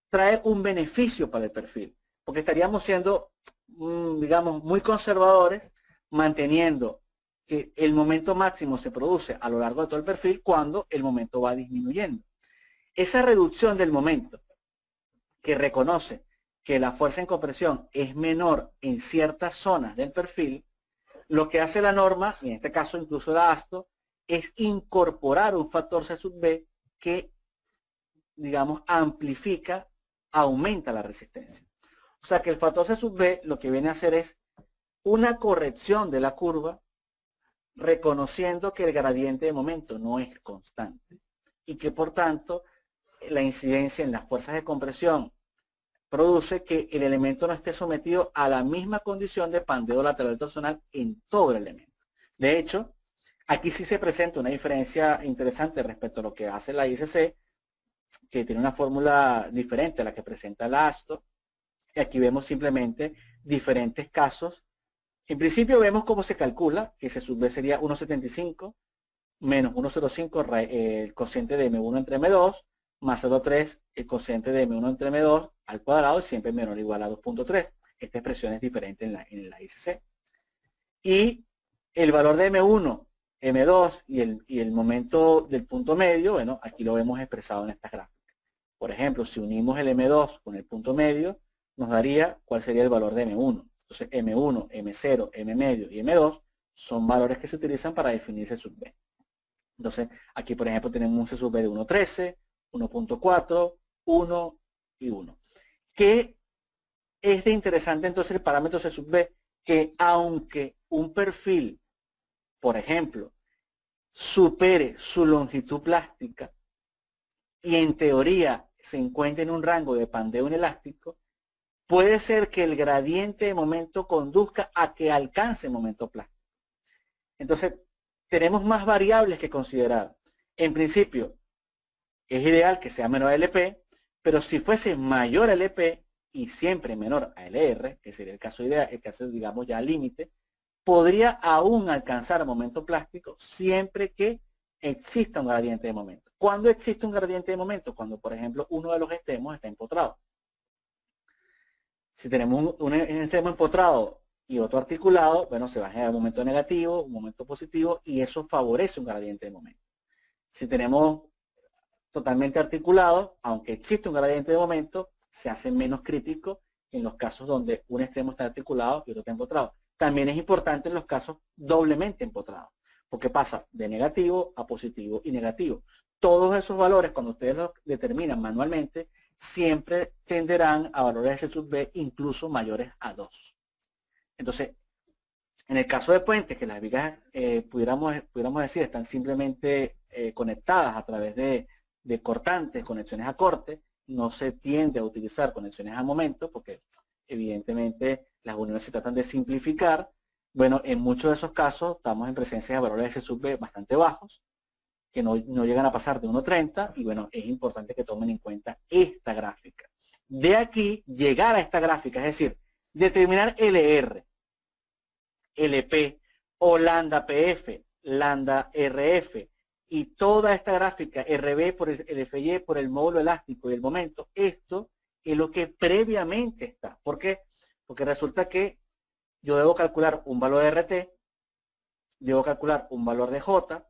trae un beneficio para el perfil, porque estaríamos siendo, digamos, muy conservadores, manteniendo que el momento máximo se produce a lo largo de todo el perfil cuando el momento va disminuyendo. Esa reducción del momento, que reconoce que la fuerza en compresión es menor en ciertas zonas del perfil, lo que hace la norma, en este caso incluso la AASHTO, es incorporar un factor C sub B que, digamos, amplifica, aumenta la resistencia. O sea que el factor C sub B lo que viene a hacer es una corrección de la curva, reconociendo que el gradiente de momento no es constante y que por tanto la incidencia en las fuerzas de compresión produce que el elemento no esté sometido a la misma condición de pandeo lateral torsional en todo el elemento. De hecho, aquí sí se presenta una diferencia interesante respecto a lo que hace la AISC, que tiene una fórmula diferente a la que presenta la AASHTO, y aquí vemos simplemente diferentes casos. En principio vemos cómo se calcula, que C sub B sería 1,75 menos 1,05 el cociente de M1 entre M2, más 0,3 el cociente de M1 entre M2 al cuadrado, siempre menor o igual a 2,3. Esta expresión es diferente en la AISC. Y el valor de M1, M2 y el momento del punto medio, bueno, aquí lo vemos expresado en estas gráficas. Por ejemplo, si unimos el M2 con el punto medio, nos daría cuál sería el valor de M1. Entonces, M1, M0, M medio y M2 son valores que se utilizan para definir C sub B. Entonces, aquí por ejemplo tenemos un C sub B de 1,13, 1,4, 1 y 1. ¿Qué es de interesante entonces el parámetro C sub B? Que aunque un perfil, por ejemplo, supere su longitud plástica y en teoría se encuentre en un rango de pandeo inelástico, puede ser que el gradiente de momento conduzca a que alcance momento plástico. Entonces, tenemos más variables que considerar. En principio, es ideal que sea menor a LP, pero si fuese mayor a LP y siempre menor a LR, que sería el caso ideal, el caso, digamos, ya límite, podría aún alcanzar momento plástico siempre que exista un gradiente de momento. ¿Cuándo existe un gradiente de momento? Cuando, por ejemplo, uno de los extremos está empotrado. Si tenemos un extremo empotrado y otro articulado, bueno, se va a generar un momento negativo, un momento positivo, y eso favorece un gradiente de momento. Si tenemos totalmente articulado, aunque existe un gradiente de momento, se hace menos crítico en los casos donde un extremo está articulado y otro está empotrado. También es importante en los casos doblemente empotrados, porque pasa de negativo a positivo y negativo. Todos esos valores, cuando ustedes los determinan manualmente, siempre tenderán a valores de C sub B incluso mayores a 2. Entonces, en el caso de puentes, que las vigas, pudiéramos decir, están simplemente conectadas a través de cortantes, conexiones a corte, no se tiende a utilizar conexiones al momento, porque evidentemente las uniones se tratan de simplificar. Bueno, en muchos de esos casos estamos en presencia de valores de C sub B bastante bajos, que no llegan a pasar de 1.30, y bueno, es importante que tomen en cuenta esta gráfica. De aquí, llegar a esta gráfica, es decir, determinar LR, LP, o lambda PF, lambda RF, y toda esta gráfica, RB por el FY, por el módulo elástico y el momento, esto es lo que previamente está. ¿Por qué? Porque resulta que yo debo calcular un valor de RT, debo calcular un valor de J,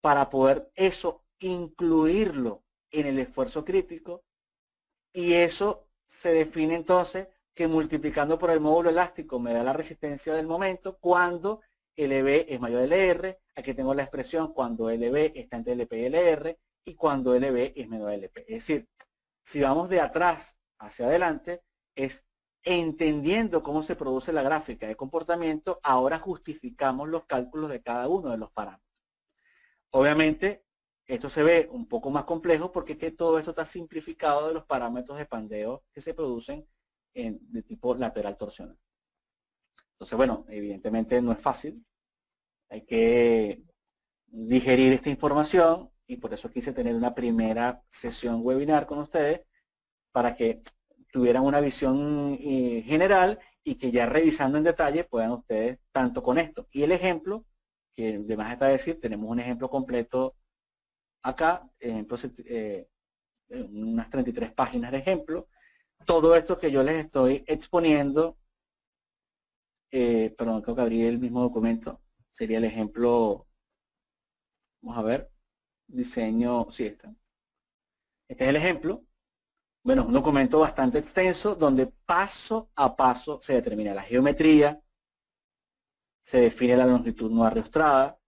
para poder eso incluirlo en el esfuerzo crítico, y eso se define entonces que multiplicando por el módulo elástico me da la resistencia del momento cuando LB es mayor de LR. Aquí tengo la expresión cuando LB está entre LP y LR, y cuando LB es menor de LP. Es decir, si vamos de atrás hacia adelante, es entendiendo cómo se produce la gráfica de comportamiento, ahora justificamos los cálculos de cada uno de los parámetros. Obviamente, esto se ve un poco más complejo porque es que todo esto está simplificado de los parámetros de pandeo que se producen de tipo lateral torsional. Entonces, bueno, evidentemente no es fácil. Hay que digerir esta información y por eso quise tener una primera sesión webinar con ustedes para que tuvieran una visión general y que ya revisando en detalle puedan ustedes tanto con esto. Y el ejemplo, que además está decir, tenemos un ejemplo completo acá, ejemplo, unas 33 páginas de ejemplo. Todo esto que yo les estoy exponiendo, perdón, tengo que abrir el mismo documento, sería el ejemplo, vamos a ver, diseño, sí, está. Este es el ejemplo, bueno, es un documento bastante extenso donde paso a paso se determina la geometría, se define la longitud no arrastrada,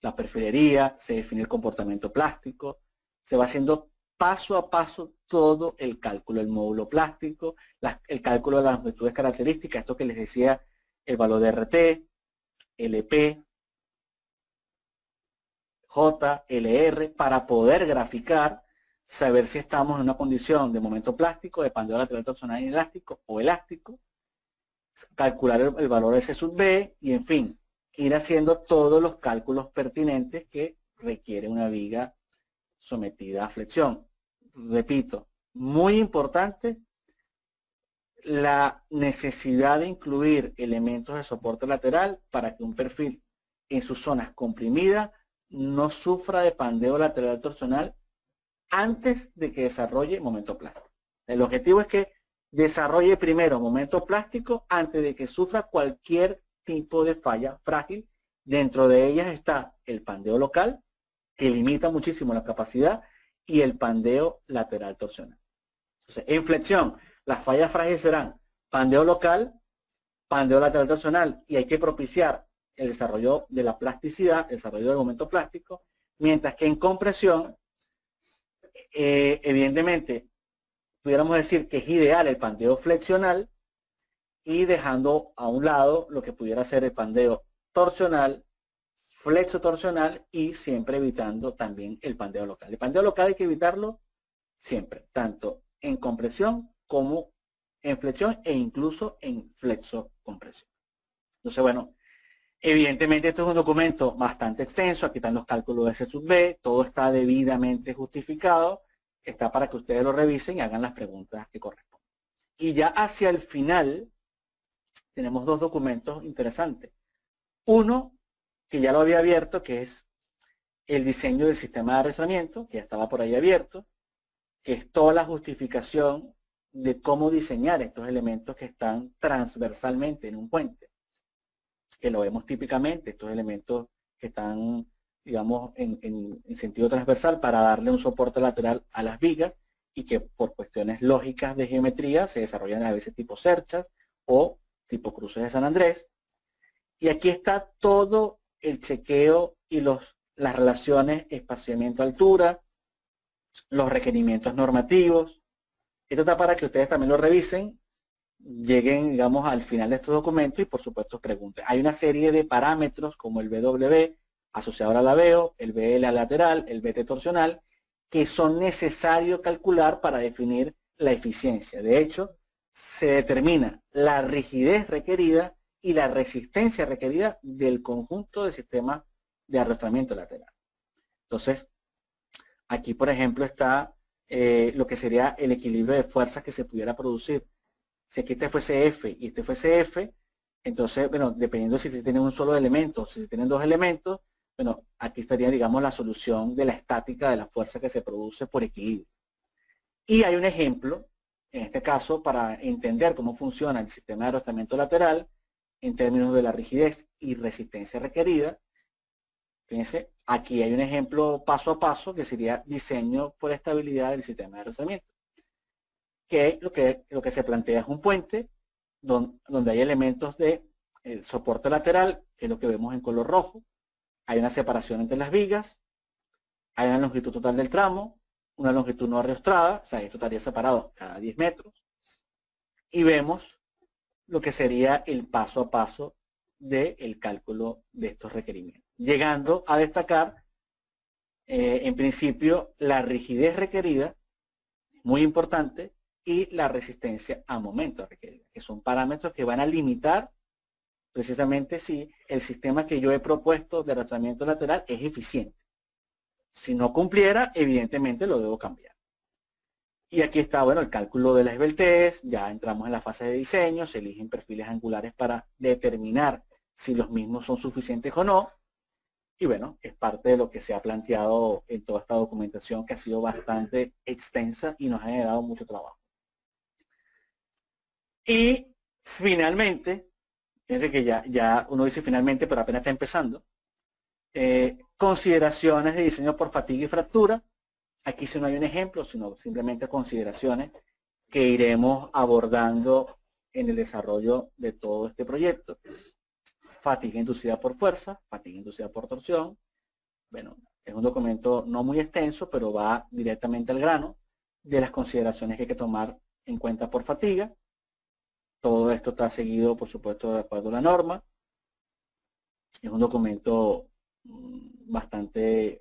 la perfilería, se define el comportamiento plástico, se va haciendo paso a paso todo el cálculo, el módulo plástico, el cálculo de las longitudes características, esto que les decía, el valor de RT, LP, J, LR, para poder graficar, saber si estamos en una condición de momento plástico, de pandeo lateral torsional inelástico o elástico, calcular el valor de C sub B, y en fin, ir haciendo todos los cálculos pertinentes que requiere una viga sometida a flexión. Repito, muy importante la necesidad de incluir elementos de soporte lateral para que un perfil en sus zonas comprimidas no sufra de pandeo lateral torsional antes de que desarrolle momento plástico. El objetivo es que desarrolle primero momento plástico antes de que sufra cualquier tipo de falla frágil. Dentro de ellas está el pandeo local, que limita muchísimo la capacidad, y el pandeo lateral torsional. Entonces, en flexión, las fallas frágiles serán pandeo local, pandeo lateral torsional, y hay que propiciar el desarrollo de la plasticidad, el desarrollo del momento plástico, mientras que en compresión, evidentemente, pudiéramos decir que es ideal el pandeo flexional, y dejando a un lado lo que pudiera ser el pandeo torsional, flexotorsional, y siempre evitando también el pandeo local. El pandeo local hay que evitarlo siempre, tanto en compresión como en flexión e incluso en flexocompresión. Entonces, bueno, evidentemente esto es un documento bastante extenso, aquí están los cálculos de C sub B, todo está debidamente justificado, está para que ustedes lo revisen y hagan las preguntas que corresponden. Y ya hacia el final tenemos dos documentos interesantes. Uno, que ya lo había abierto, que es el diseño del sistema de arrastramiento, que ya estaba por ahí abierto, que es toda la justificación de cómo diseñar estos elementos que están transversalmente en un puente, que lo vemos típicamente, estos elementos que están, digamos, en sentido transversal para darle un soporte lateral a las vigas y que por cuestiones lógicas de geometría se desarrollan a veces tipo cerchas o tipo cruces de San Andrés. Y aquí está todo el chequeo y las relaciones espaciamiento-altura, los requerimientos normativos. Esto está para que ustedes también lo revisen, lleguen, digamos, al final de estos documentos y, por supuesto, pregunten. Hay una serie de parámetros como el BW asociado a la BO, el BL lateral, el BT torsional, que son necesarios calcular para definir la eficiencia. De hecho, se determina la rigidez requerida y la resistencia requerida del conjunto del sistema de arrastramiento lateral. Entonces, aquí por ejemplo está lo que sería el equilibrio de fuerzas que se pudiera producir. Si aquí este fuese F y este fuese F, entonces, bueno, dependiendo si se tiene un solo elemento o si se tienen dos elementos, bueno, aquí estaría, digamos, la solución de la estática de la fuerza que se produce por equilibrio. Y hay un ejemplo, en este caso, para entender cómo funciona el sistema de arrastramiento lateral en términos de la rigidez y resistencia requerida. Fíjense, aquí hay un ejemplo paso a paso que sería diseño por estabilidad del sistema de arrastramiento. Que lo que se plantea es un puente donde hay elementos de soporte lateral, que es lo que vemos en color rojo. Hay una separación entre las vigas, hay una longitud total del tramo, una longitud no arrastrada, o sea, esto estaría separado cada 10 metros. Y vemos lo que sería el paso a paso del cálculo de estos requerimientos, llegando a destacar, en principio, la rigidez requerida, muy importante, y la resistencia a momento requerida, que son parámetros que van a limitar precisamente si el sistema que yo he propuesto de arrastramiento lateral es eficiente. Si no cumpliera, evidentemente lo debo cambiar. Y aquí está, bueno, el cálculo de la esbeltez, ya entramos en la fase de diseño, se eligen perfiles angulares para determinar si los mismos son suficientes o no. Y bueno, es parte de lo que se ha planteado en toda esta documentación que ha sido bastante extensa y nos ha generado mucho trabajo. Y finalmente, fíjense que ya uno dice finalmente, pero apenas está empezando. Consideraciones de diseño por fatiga y fractura. Aquí si no hay un ejemplo, sino simplemente consideraciones que iremos abordando en el desarrollo de todo este proyecto. Fatiga inducida por fuerza, fatiga inducida por torsión. Bueno, es un documento no muy extenso, pero va directamente al grano de las consideraciones que hay que tomar en cuenta por fatiga. Todo esto está seguido, por supuesto, de acuerdo a la norma. Es un documento bastante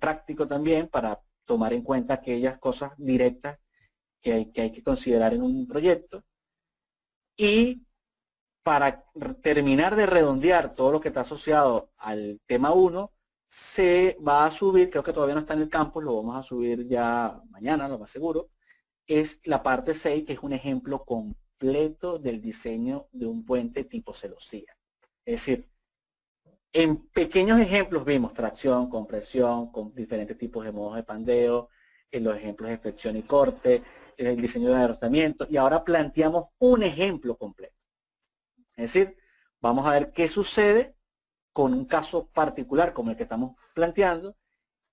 práctico también para tomar en cuenta aquellas cosas directas que hay que considerar en un proyecto. Y para terminar de redondear todo lo que está asociado al tema 1, se va a subir, creo que todavía no está en el campus, lo vamos a subir ya mañana, lo más seguro, es la parte 6, que es un ejemplo con del diseño de un puente tipo celosía. Es decir, en pequeños ejemplos vimos tracción, compresión, con diferentes tipos de modos de pandeo, en los ejemplos de flexión y corte, en el diseño de arrastramiento, y ahora planteamos un ejemplo completo. Es decir, vamos a ver qué sucede con un caso particular como el que estamos planteando,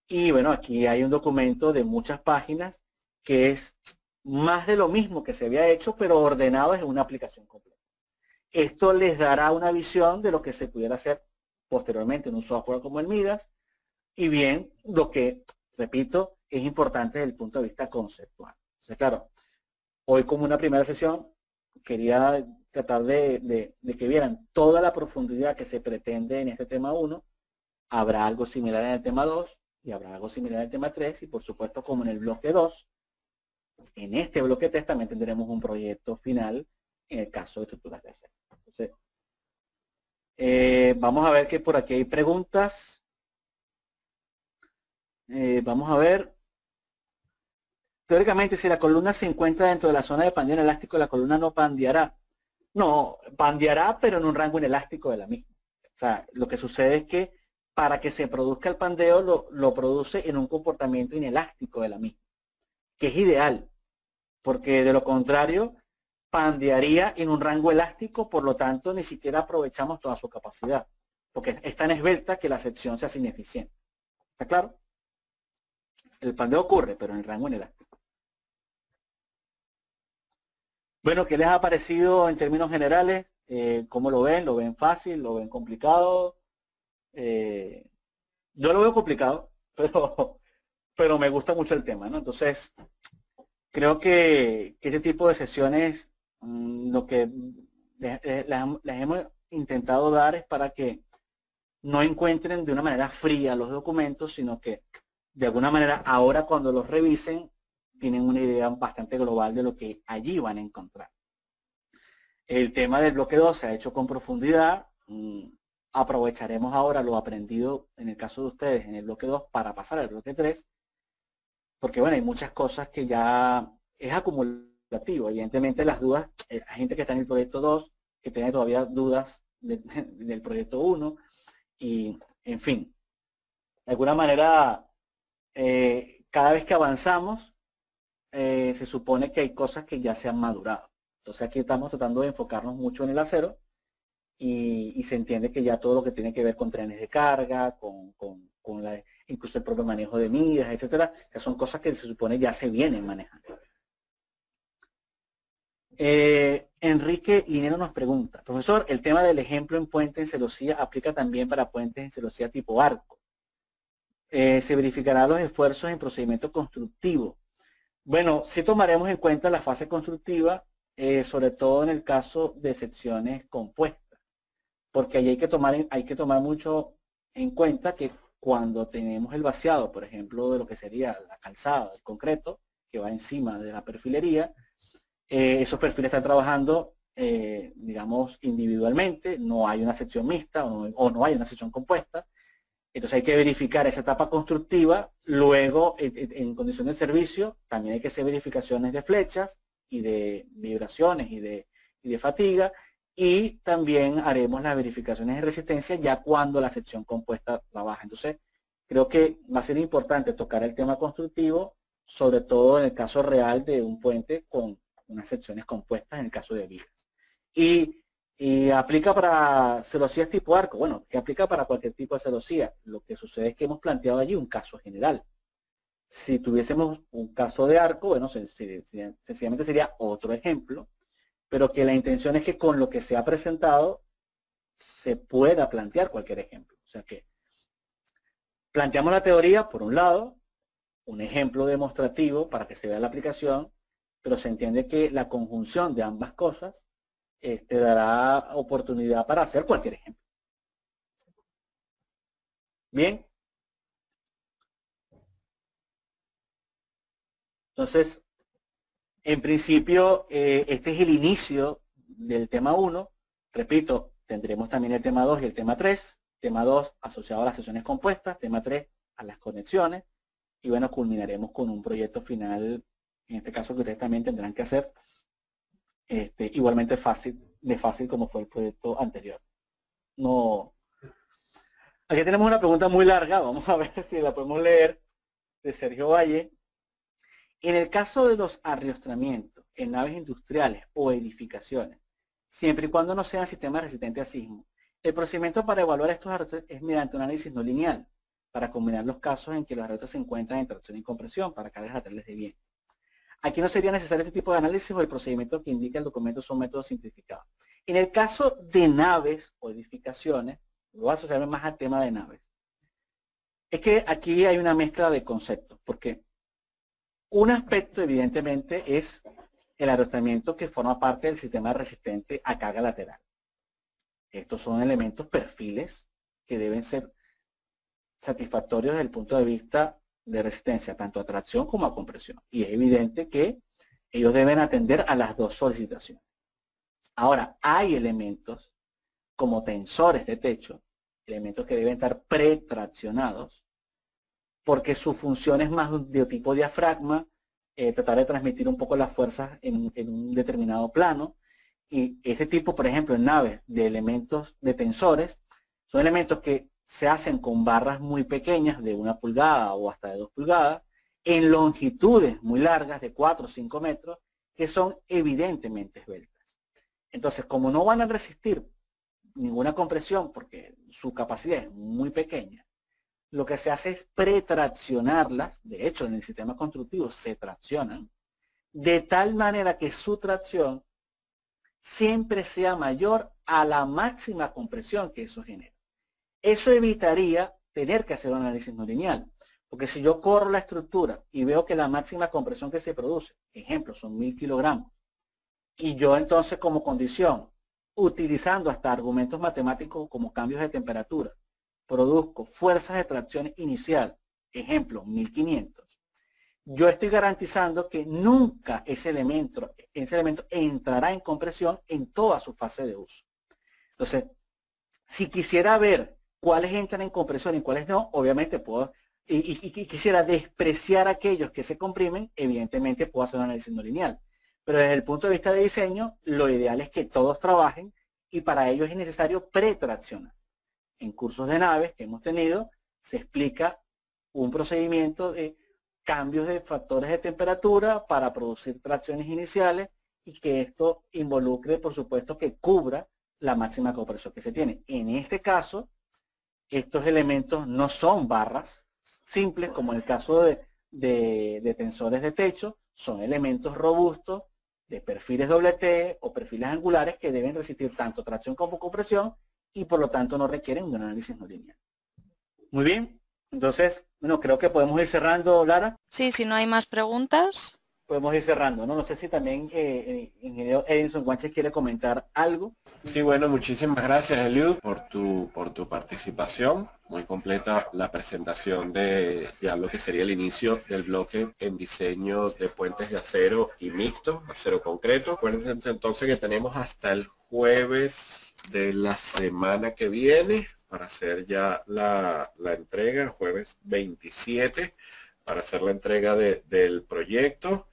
y bueno, aquí hay un documento de muchas páginas que es más de lo mismo que se había hecho, pero ordenado en una aplicación completa. Esto les dará una visión de lo que se pudiera hacer posteriormente en un software como el Midas, y bien, lo que, repito, es importante desde el punto de vista conceptual. Entonces, claro, hoy como una primera sesión, quería tratar de que vieran toda la profundidad que se pretende en este tema 1, habrá algo similar en el tema 2, y habrá algo similar en el tema 3, y por supuesto, como en el bloque 2, en este bloque de test también tendremos un proyecto final en el caso de estructuras de acero. Entonces, vamos a ver que por aquí hay preguntas. Vamos a ver. Teóricamente, si la columna se encuentra dentro de la zona de pandeo inelástico, la columna no pandeará. No, pandeará, pero en un rango inelástico de la misma. O sea, lo que sucede es que para que se produzca el pandeo, lo produce en un comportamiento inelástico de la misma, que es ideal, porque de lo contrario pandearía en un rango elástico, por lo tanto ni siquiera aprovechamos toda su capacidad, porque es tan esbelta que la sección se hace ineficiente. ¿Está claro? El pandeo ocurre, pero en el rango inelástico. Bueno, ¿qué les ha parecido en términos generales? ¿Cómo lo ven? ¿Lo ven fácil? ¿Lo ven complicado? Yo lo veo complicado, pero me gusta mucho el tema, ¿no? Entonces, creo que este tipo de sesiones, lo que les hemos intentado dar es para que no encuentren de una manera fría los documentos, sino que de alguna manera, ahora cuando los revisen, tienen una idea bastante global de lo que allí van a encontrar. El tema del bloque 2 se ha hecho con profundidad. Aprovecharemos ahora lo aprendido en el caso de ustedes en el bloque 2 para pasar al bloque 3, porque bueno, hay muchas cosas que ya es acumulativo. Evidentemente las dudas, hay gente que está en el proyecto 2 que tiene todavía dudas del proyecto 1 y, en fin, de alguna manera cada vez que avanzamos se supone que hay cosas que ya se han madurado. Entonces aquí estamos tratando de enfocarnos mucho en el acero y se entiende que ya todo lo que tiene que ver con trenes de carga, incluso el propio manejo de Midas, etcétera, que son cosas que se supone ya se vienen manejando. Enrique Linero nos pregunta, profesor, el tema del ejemplo en puente en celosía aplica también para puentes en celosía tipo arco. ¿Se verificarán los esfuerzos en procedimiento constructivo? Bueno, sí tomaremos en cuenta la fase constructiva, sobre todo en el caso de secciones compuestas, porque ahí hay que tomar mucho en cuenta que cuando tenemos el vaciado, por ejemplo, de lo que sería la calzada, el concreto, que va encima de la perfilería, esos perfiles están trabajando, digamos, individualmente, no hay una sección mixta o no hay una sección compuesta. Entonces hay que verificar esa etapa constructiva, luego en condición de servicio también hay que hacer verificaciones de flechas y de vibraciones y de fatiga, y también haremos las verificaciones de resistencia ya cuando la sección compuesta trabaja. Entonces creo que va a ser importante tocar el tema constructivo, sobre todo en el caso real de un puente con unas secciones compuestas en el caso de vigas. Y aplica para celosías tipo arco, bueno, que aplica para cualquier tipo de celosía. Lo que sucede es que hemos planteado allí un caso general. Si tuviésemos un caso de arco, bueno, sencillamente sería otro ejemplo, pero que la intención es que con lo que se ha presentado se pueda plantear cualquier ejemplo. O sea que planteamos la teoría, por un lado, un ejemplo demostrativo para que se vea la aplicación, pero se entiende que la conjunción de ambas cosas dará oportunidad para hacer cualquier ejemplo. Bien. Entonces, en principio, este es el inicio del tema 1. Repito, tendremos también el tema 2 y el tema 3. Tema 2 asociado a las sesiones compuestas, tema 3 a las conexiones. Y bueno, culminaremos con un proyecto final, en este caso que ustedes también tendrán que hacer, igualmente fácil como fue el proyecto anterior. No. Aquí tenemos una pregunta muy larga, vamos a ver si la podemos leer, de Sergio Valle. En el caso de los arriostramientos en naves industriales o edificaciones, siempre y cuando no sean sistemas resistentes a sismo, el procedimiento para evaluar estos arriostramientos es mediante un análisis no lineal, para combinar los casos en que los arriostramientos se encuentran en tracción y compresión para cargas laterales de viento. Aquí no sería necesario ese tipo de análisis o el procedimiento que indica el documento son métodos simplificados. En el caso de naves o edificaciones, lo voy a asociar más al tema de naves. Es que aquí hay una mezcla de conceptos, porque un aspecto evidentemente es el arriostramiento que forma parte del sistema resistente a carga lateral. Estos son elementos, perfiles, que deben ser satisfactorios desde el punto de vista de resistencia, tanto a tracción como a compresión. Y es evidente que ellos deben atender a las dos solicitaciones. Ahora, hay elementos como tensores de techo, elementos que deben estar pretraccionados, porque su función es más de tipo diafragma, tratar de transmitir un poco las fuerzas en un determinado plano. Y este tipo, por ejemplo, en naves de elementos de tensores, son elementos que se hacen con barras muy pequeñas, de 1 pulgada o hasta de 2 pulgadas, en longitudes muy largas, de 4 o 5 metros, que son evidentemente esbeltas. Entonces, como no van a resistir ninguna compresión, porque su capacidad es muy pequeña, lo que se hace es pretraccionarlas. De hecho, en el sistema constructivo se traccionan, de tal manera que su tracción siempre sea mayor a la máxima compresión que eso genera. Eso evitaría tener que hacer un análisis no lineal, porque si yo corro la estructura y veo que la máxima compresión que se produce, ejemplo, son 1000 kilogramos, y yo entonces como condición, utilizando hasta argumentos matemáticos como cambios de temperatura, produzco fuerzas de tracción inicial Ejemplo, 1500. Yo estoy garantizando que nunca ese elemento entrará en compresión en toda su fase de uso. Entonces, si quisiera ver cuáles entran en compresión y cuáles no, obviamente puedo, y quisiera despreciar a aquellos que se comprimen, evidentemente puedo hacer un análisis no lineal. Pero desde el punto de vista de diseño, lo ideal es que todos trabajen y para ello es necesario pretraccionar. En cursos de naves que hemos tenido, se explica un procedimiento de cambios de factores de temperatura para producir tracciones iniciales y que esto involucre, por supuesto, que cubra la máxima compresión que se tiene. En este caso, estos elementos no son barras simples, como en el caso de tensores de techo, son elementos robustos de perfiles doble T o perfiles angulares que deben resistir tanto tracción como compresión y por lo tanto no requieren un análisis no lineal. Muy bien. Entonces, bueno, creo que podemos ir cerrando, Lara. Sí, si no hay más preguntas. Podemos ir cerrando, ¿no? No sé si también el ingeniero Edison Guánchez quiere comentar algo. Sí, bueno, muchísimas gracias, Eliud, por tu participación. Muy completa la presentación de ya lo que sería el inicio del bloque en diseño de puentes de acero y mixto, acero concreto. Acuérdense entonces que tenemos hasta el jueves de la semana que viene para hacer ya la entrega, jueves 27, para hacer la entrega del proyecto.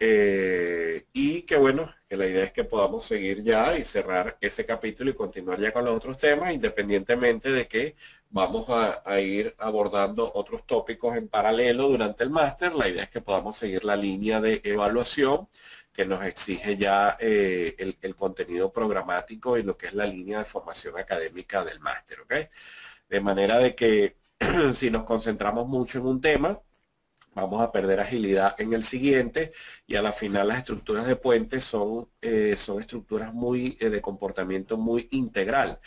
Y que bueno, que la idea es que podamos seguir ya y cerrar ese capítulo y continuar ya con los otros temas, independientemente de que vamos a ir abordando otros tópicos en paralelo durante el máster. La idea es que podamos seguir la línea de evaluación que nos exige ya el contenido programático y lo que es la línea de formación académica del máster, ¿ok? De manera de que si nos concentramos mucho en un tema, vamos a perder agilidad en el siguiente y a la final las estructuras de puentes son estructuras muy de comportamiento muy integral.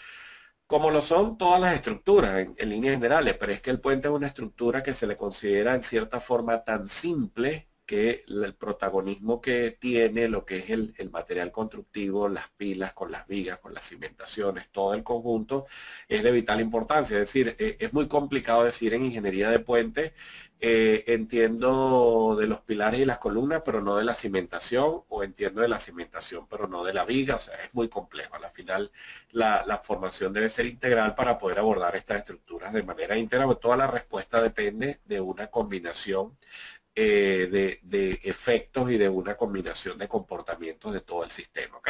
Como lo son todas las estructuras en líneas generales, pero es que el puente es una estructura que se le considera en cierta forma tan simple que el protagonismo que tiene lo que es el material constructivo, las pilas con las vigas, con las cimentaciones, todo el conjunto es de vital importancia. Es decir, es muy complicado decir en ingeniería de puentes, entiendo de los pilares y las columnas, pero no de la cimentación, o entiendo de la cimentación, pero no de la viga. O sea, es muy complejo. Al final, la formación debe ser integral para poder abordar estas estructuras de manera íntegra, porque toda la respuesta depende de una combinación de efectos y de una combinación de comportamientos de todo el sistema, ¿ok?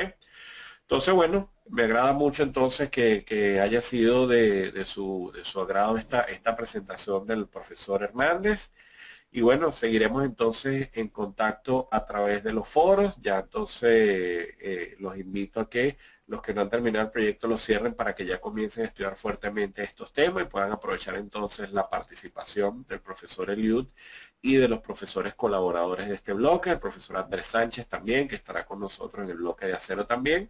Entonces, bueno, me agrada mucho entonces que haya sido de su agrado esta presentación del profesor Hernández. Y bueno, seguiremos entonces en contacto a través de los foros. Ya entonces los invito a que los que no han terminado el proyecto lo cierren para que ya comiencen a estudiar fuertemente estos temas y puedan aprovechar entonces la participación del profesor Eliud y de los profesores colaboradores de este bloque, el profesor Andrés Sánchez también, que estará con nosotros en el bloque de acero también,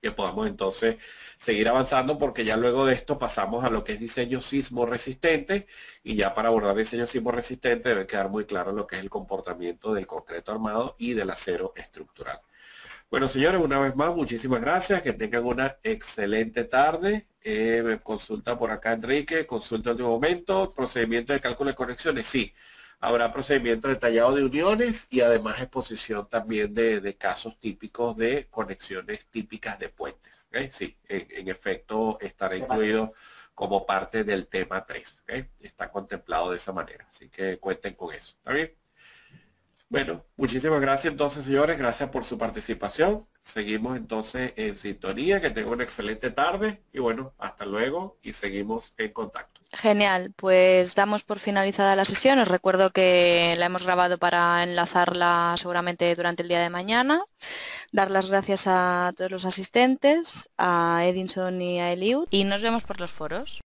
que podamos entonces seguir avanzando porque ya luego de esto pasamos a lo que es diseño sismo resistente y ya para abordar diseño sismo resistente debe quedar muy claro lo que es el comportamiento del concreto armado y del acero estructural. Bueno, señores, una vez más, muchísimas gracias, que tengan una excelente tarde. Me consulta por acá Enrique, consulta de momento, procedimiento de cálculo de conexiones, sí. Habrá procedimientos detallados de uniones y además exposición también de casos típicos de conexiones típicas de puentes, ¿okay? Sí, en efecto estará incluido como parte del tema 3, ¿okay? Está contemplado de esa manera, así que cuenten con eso, ¿está bien? Bueno, muchísimas gracias entonces, señores, gracias por su participación. Seguimos entonces en sintonía, que tengan una excelente tarde y bueno, hasta luego y seguimos en contacto. Genial, pues damos por finalizada la sesión. Os recuerdo que la hemos grabado para enlazarla seguramente durante el día de mañana. Dar las gracias a todos los asistentes, a Edison y a Eliud y nos vemos por los foros.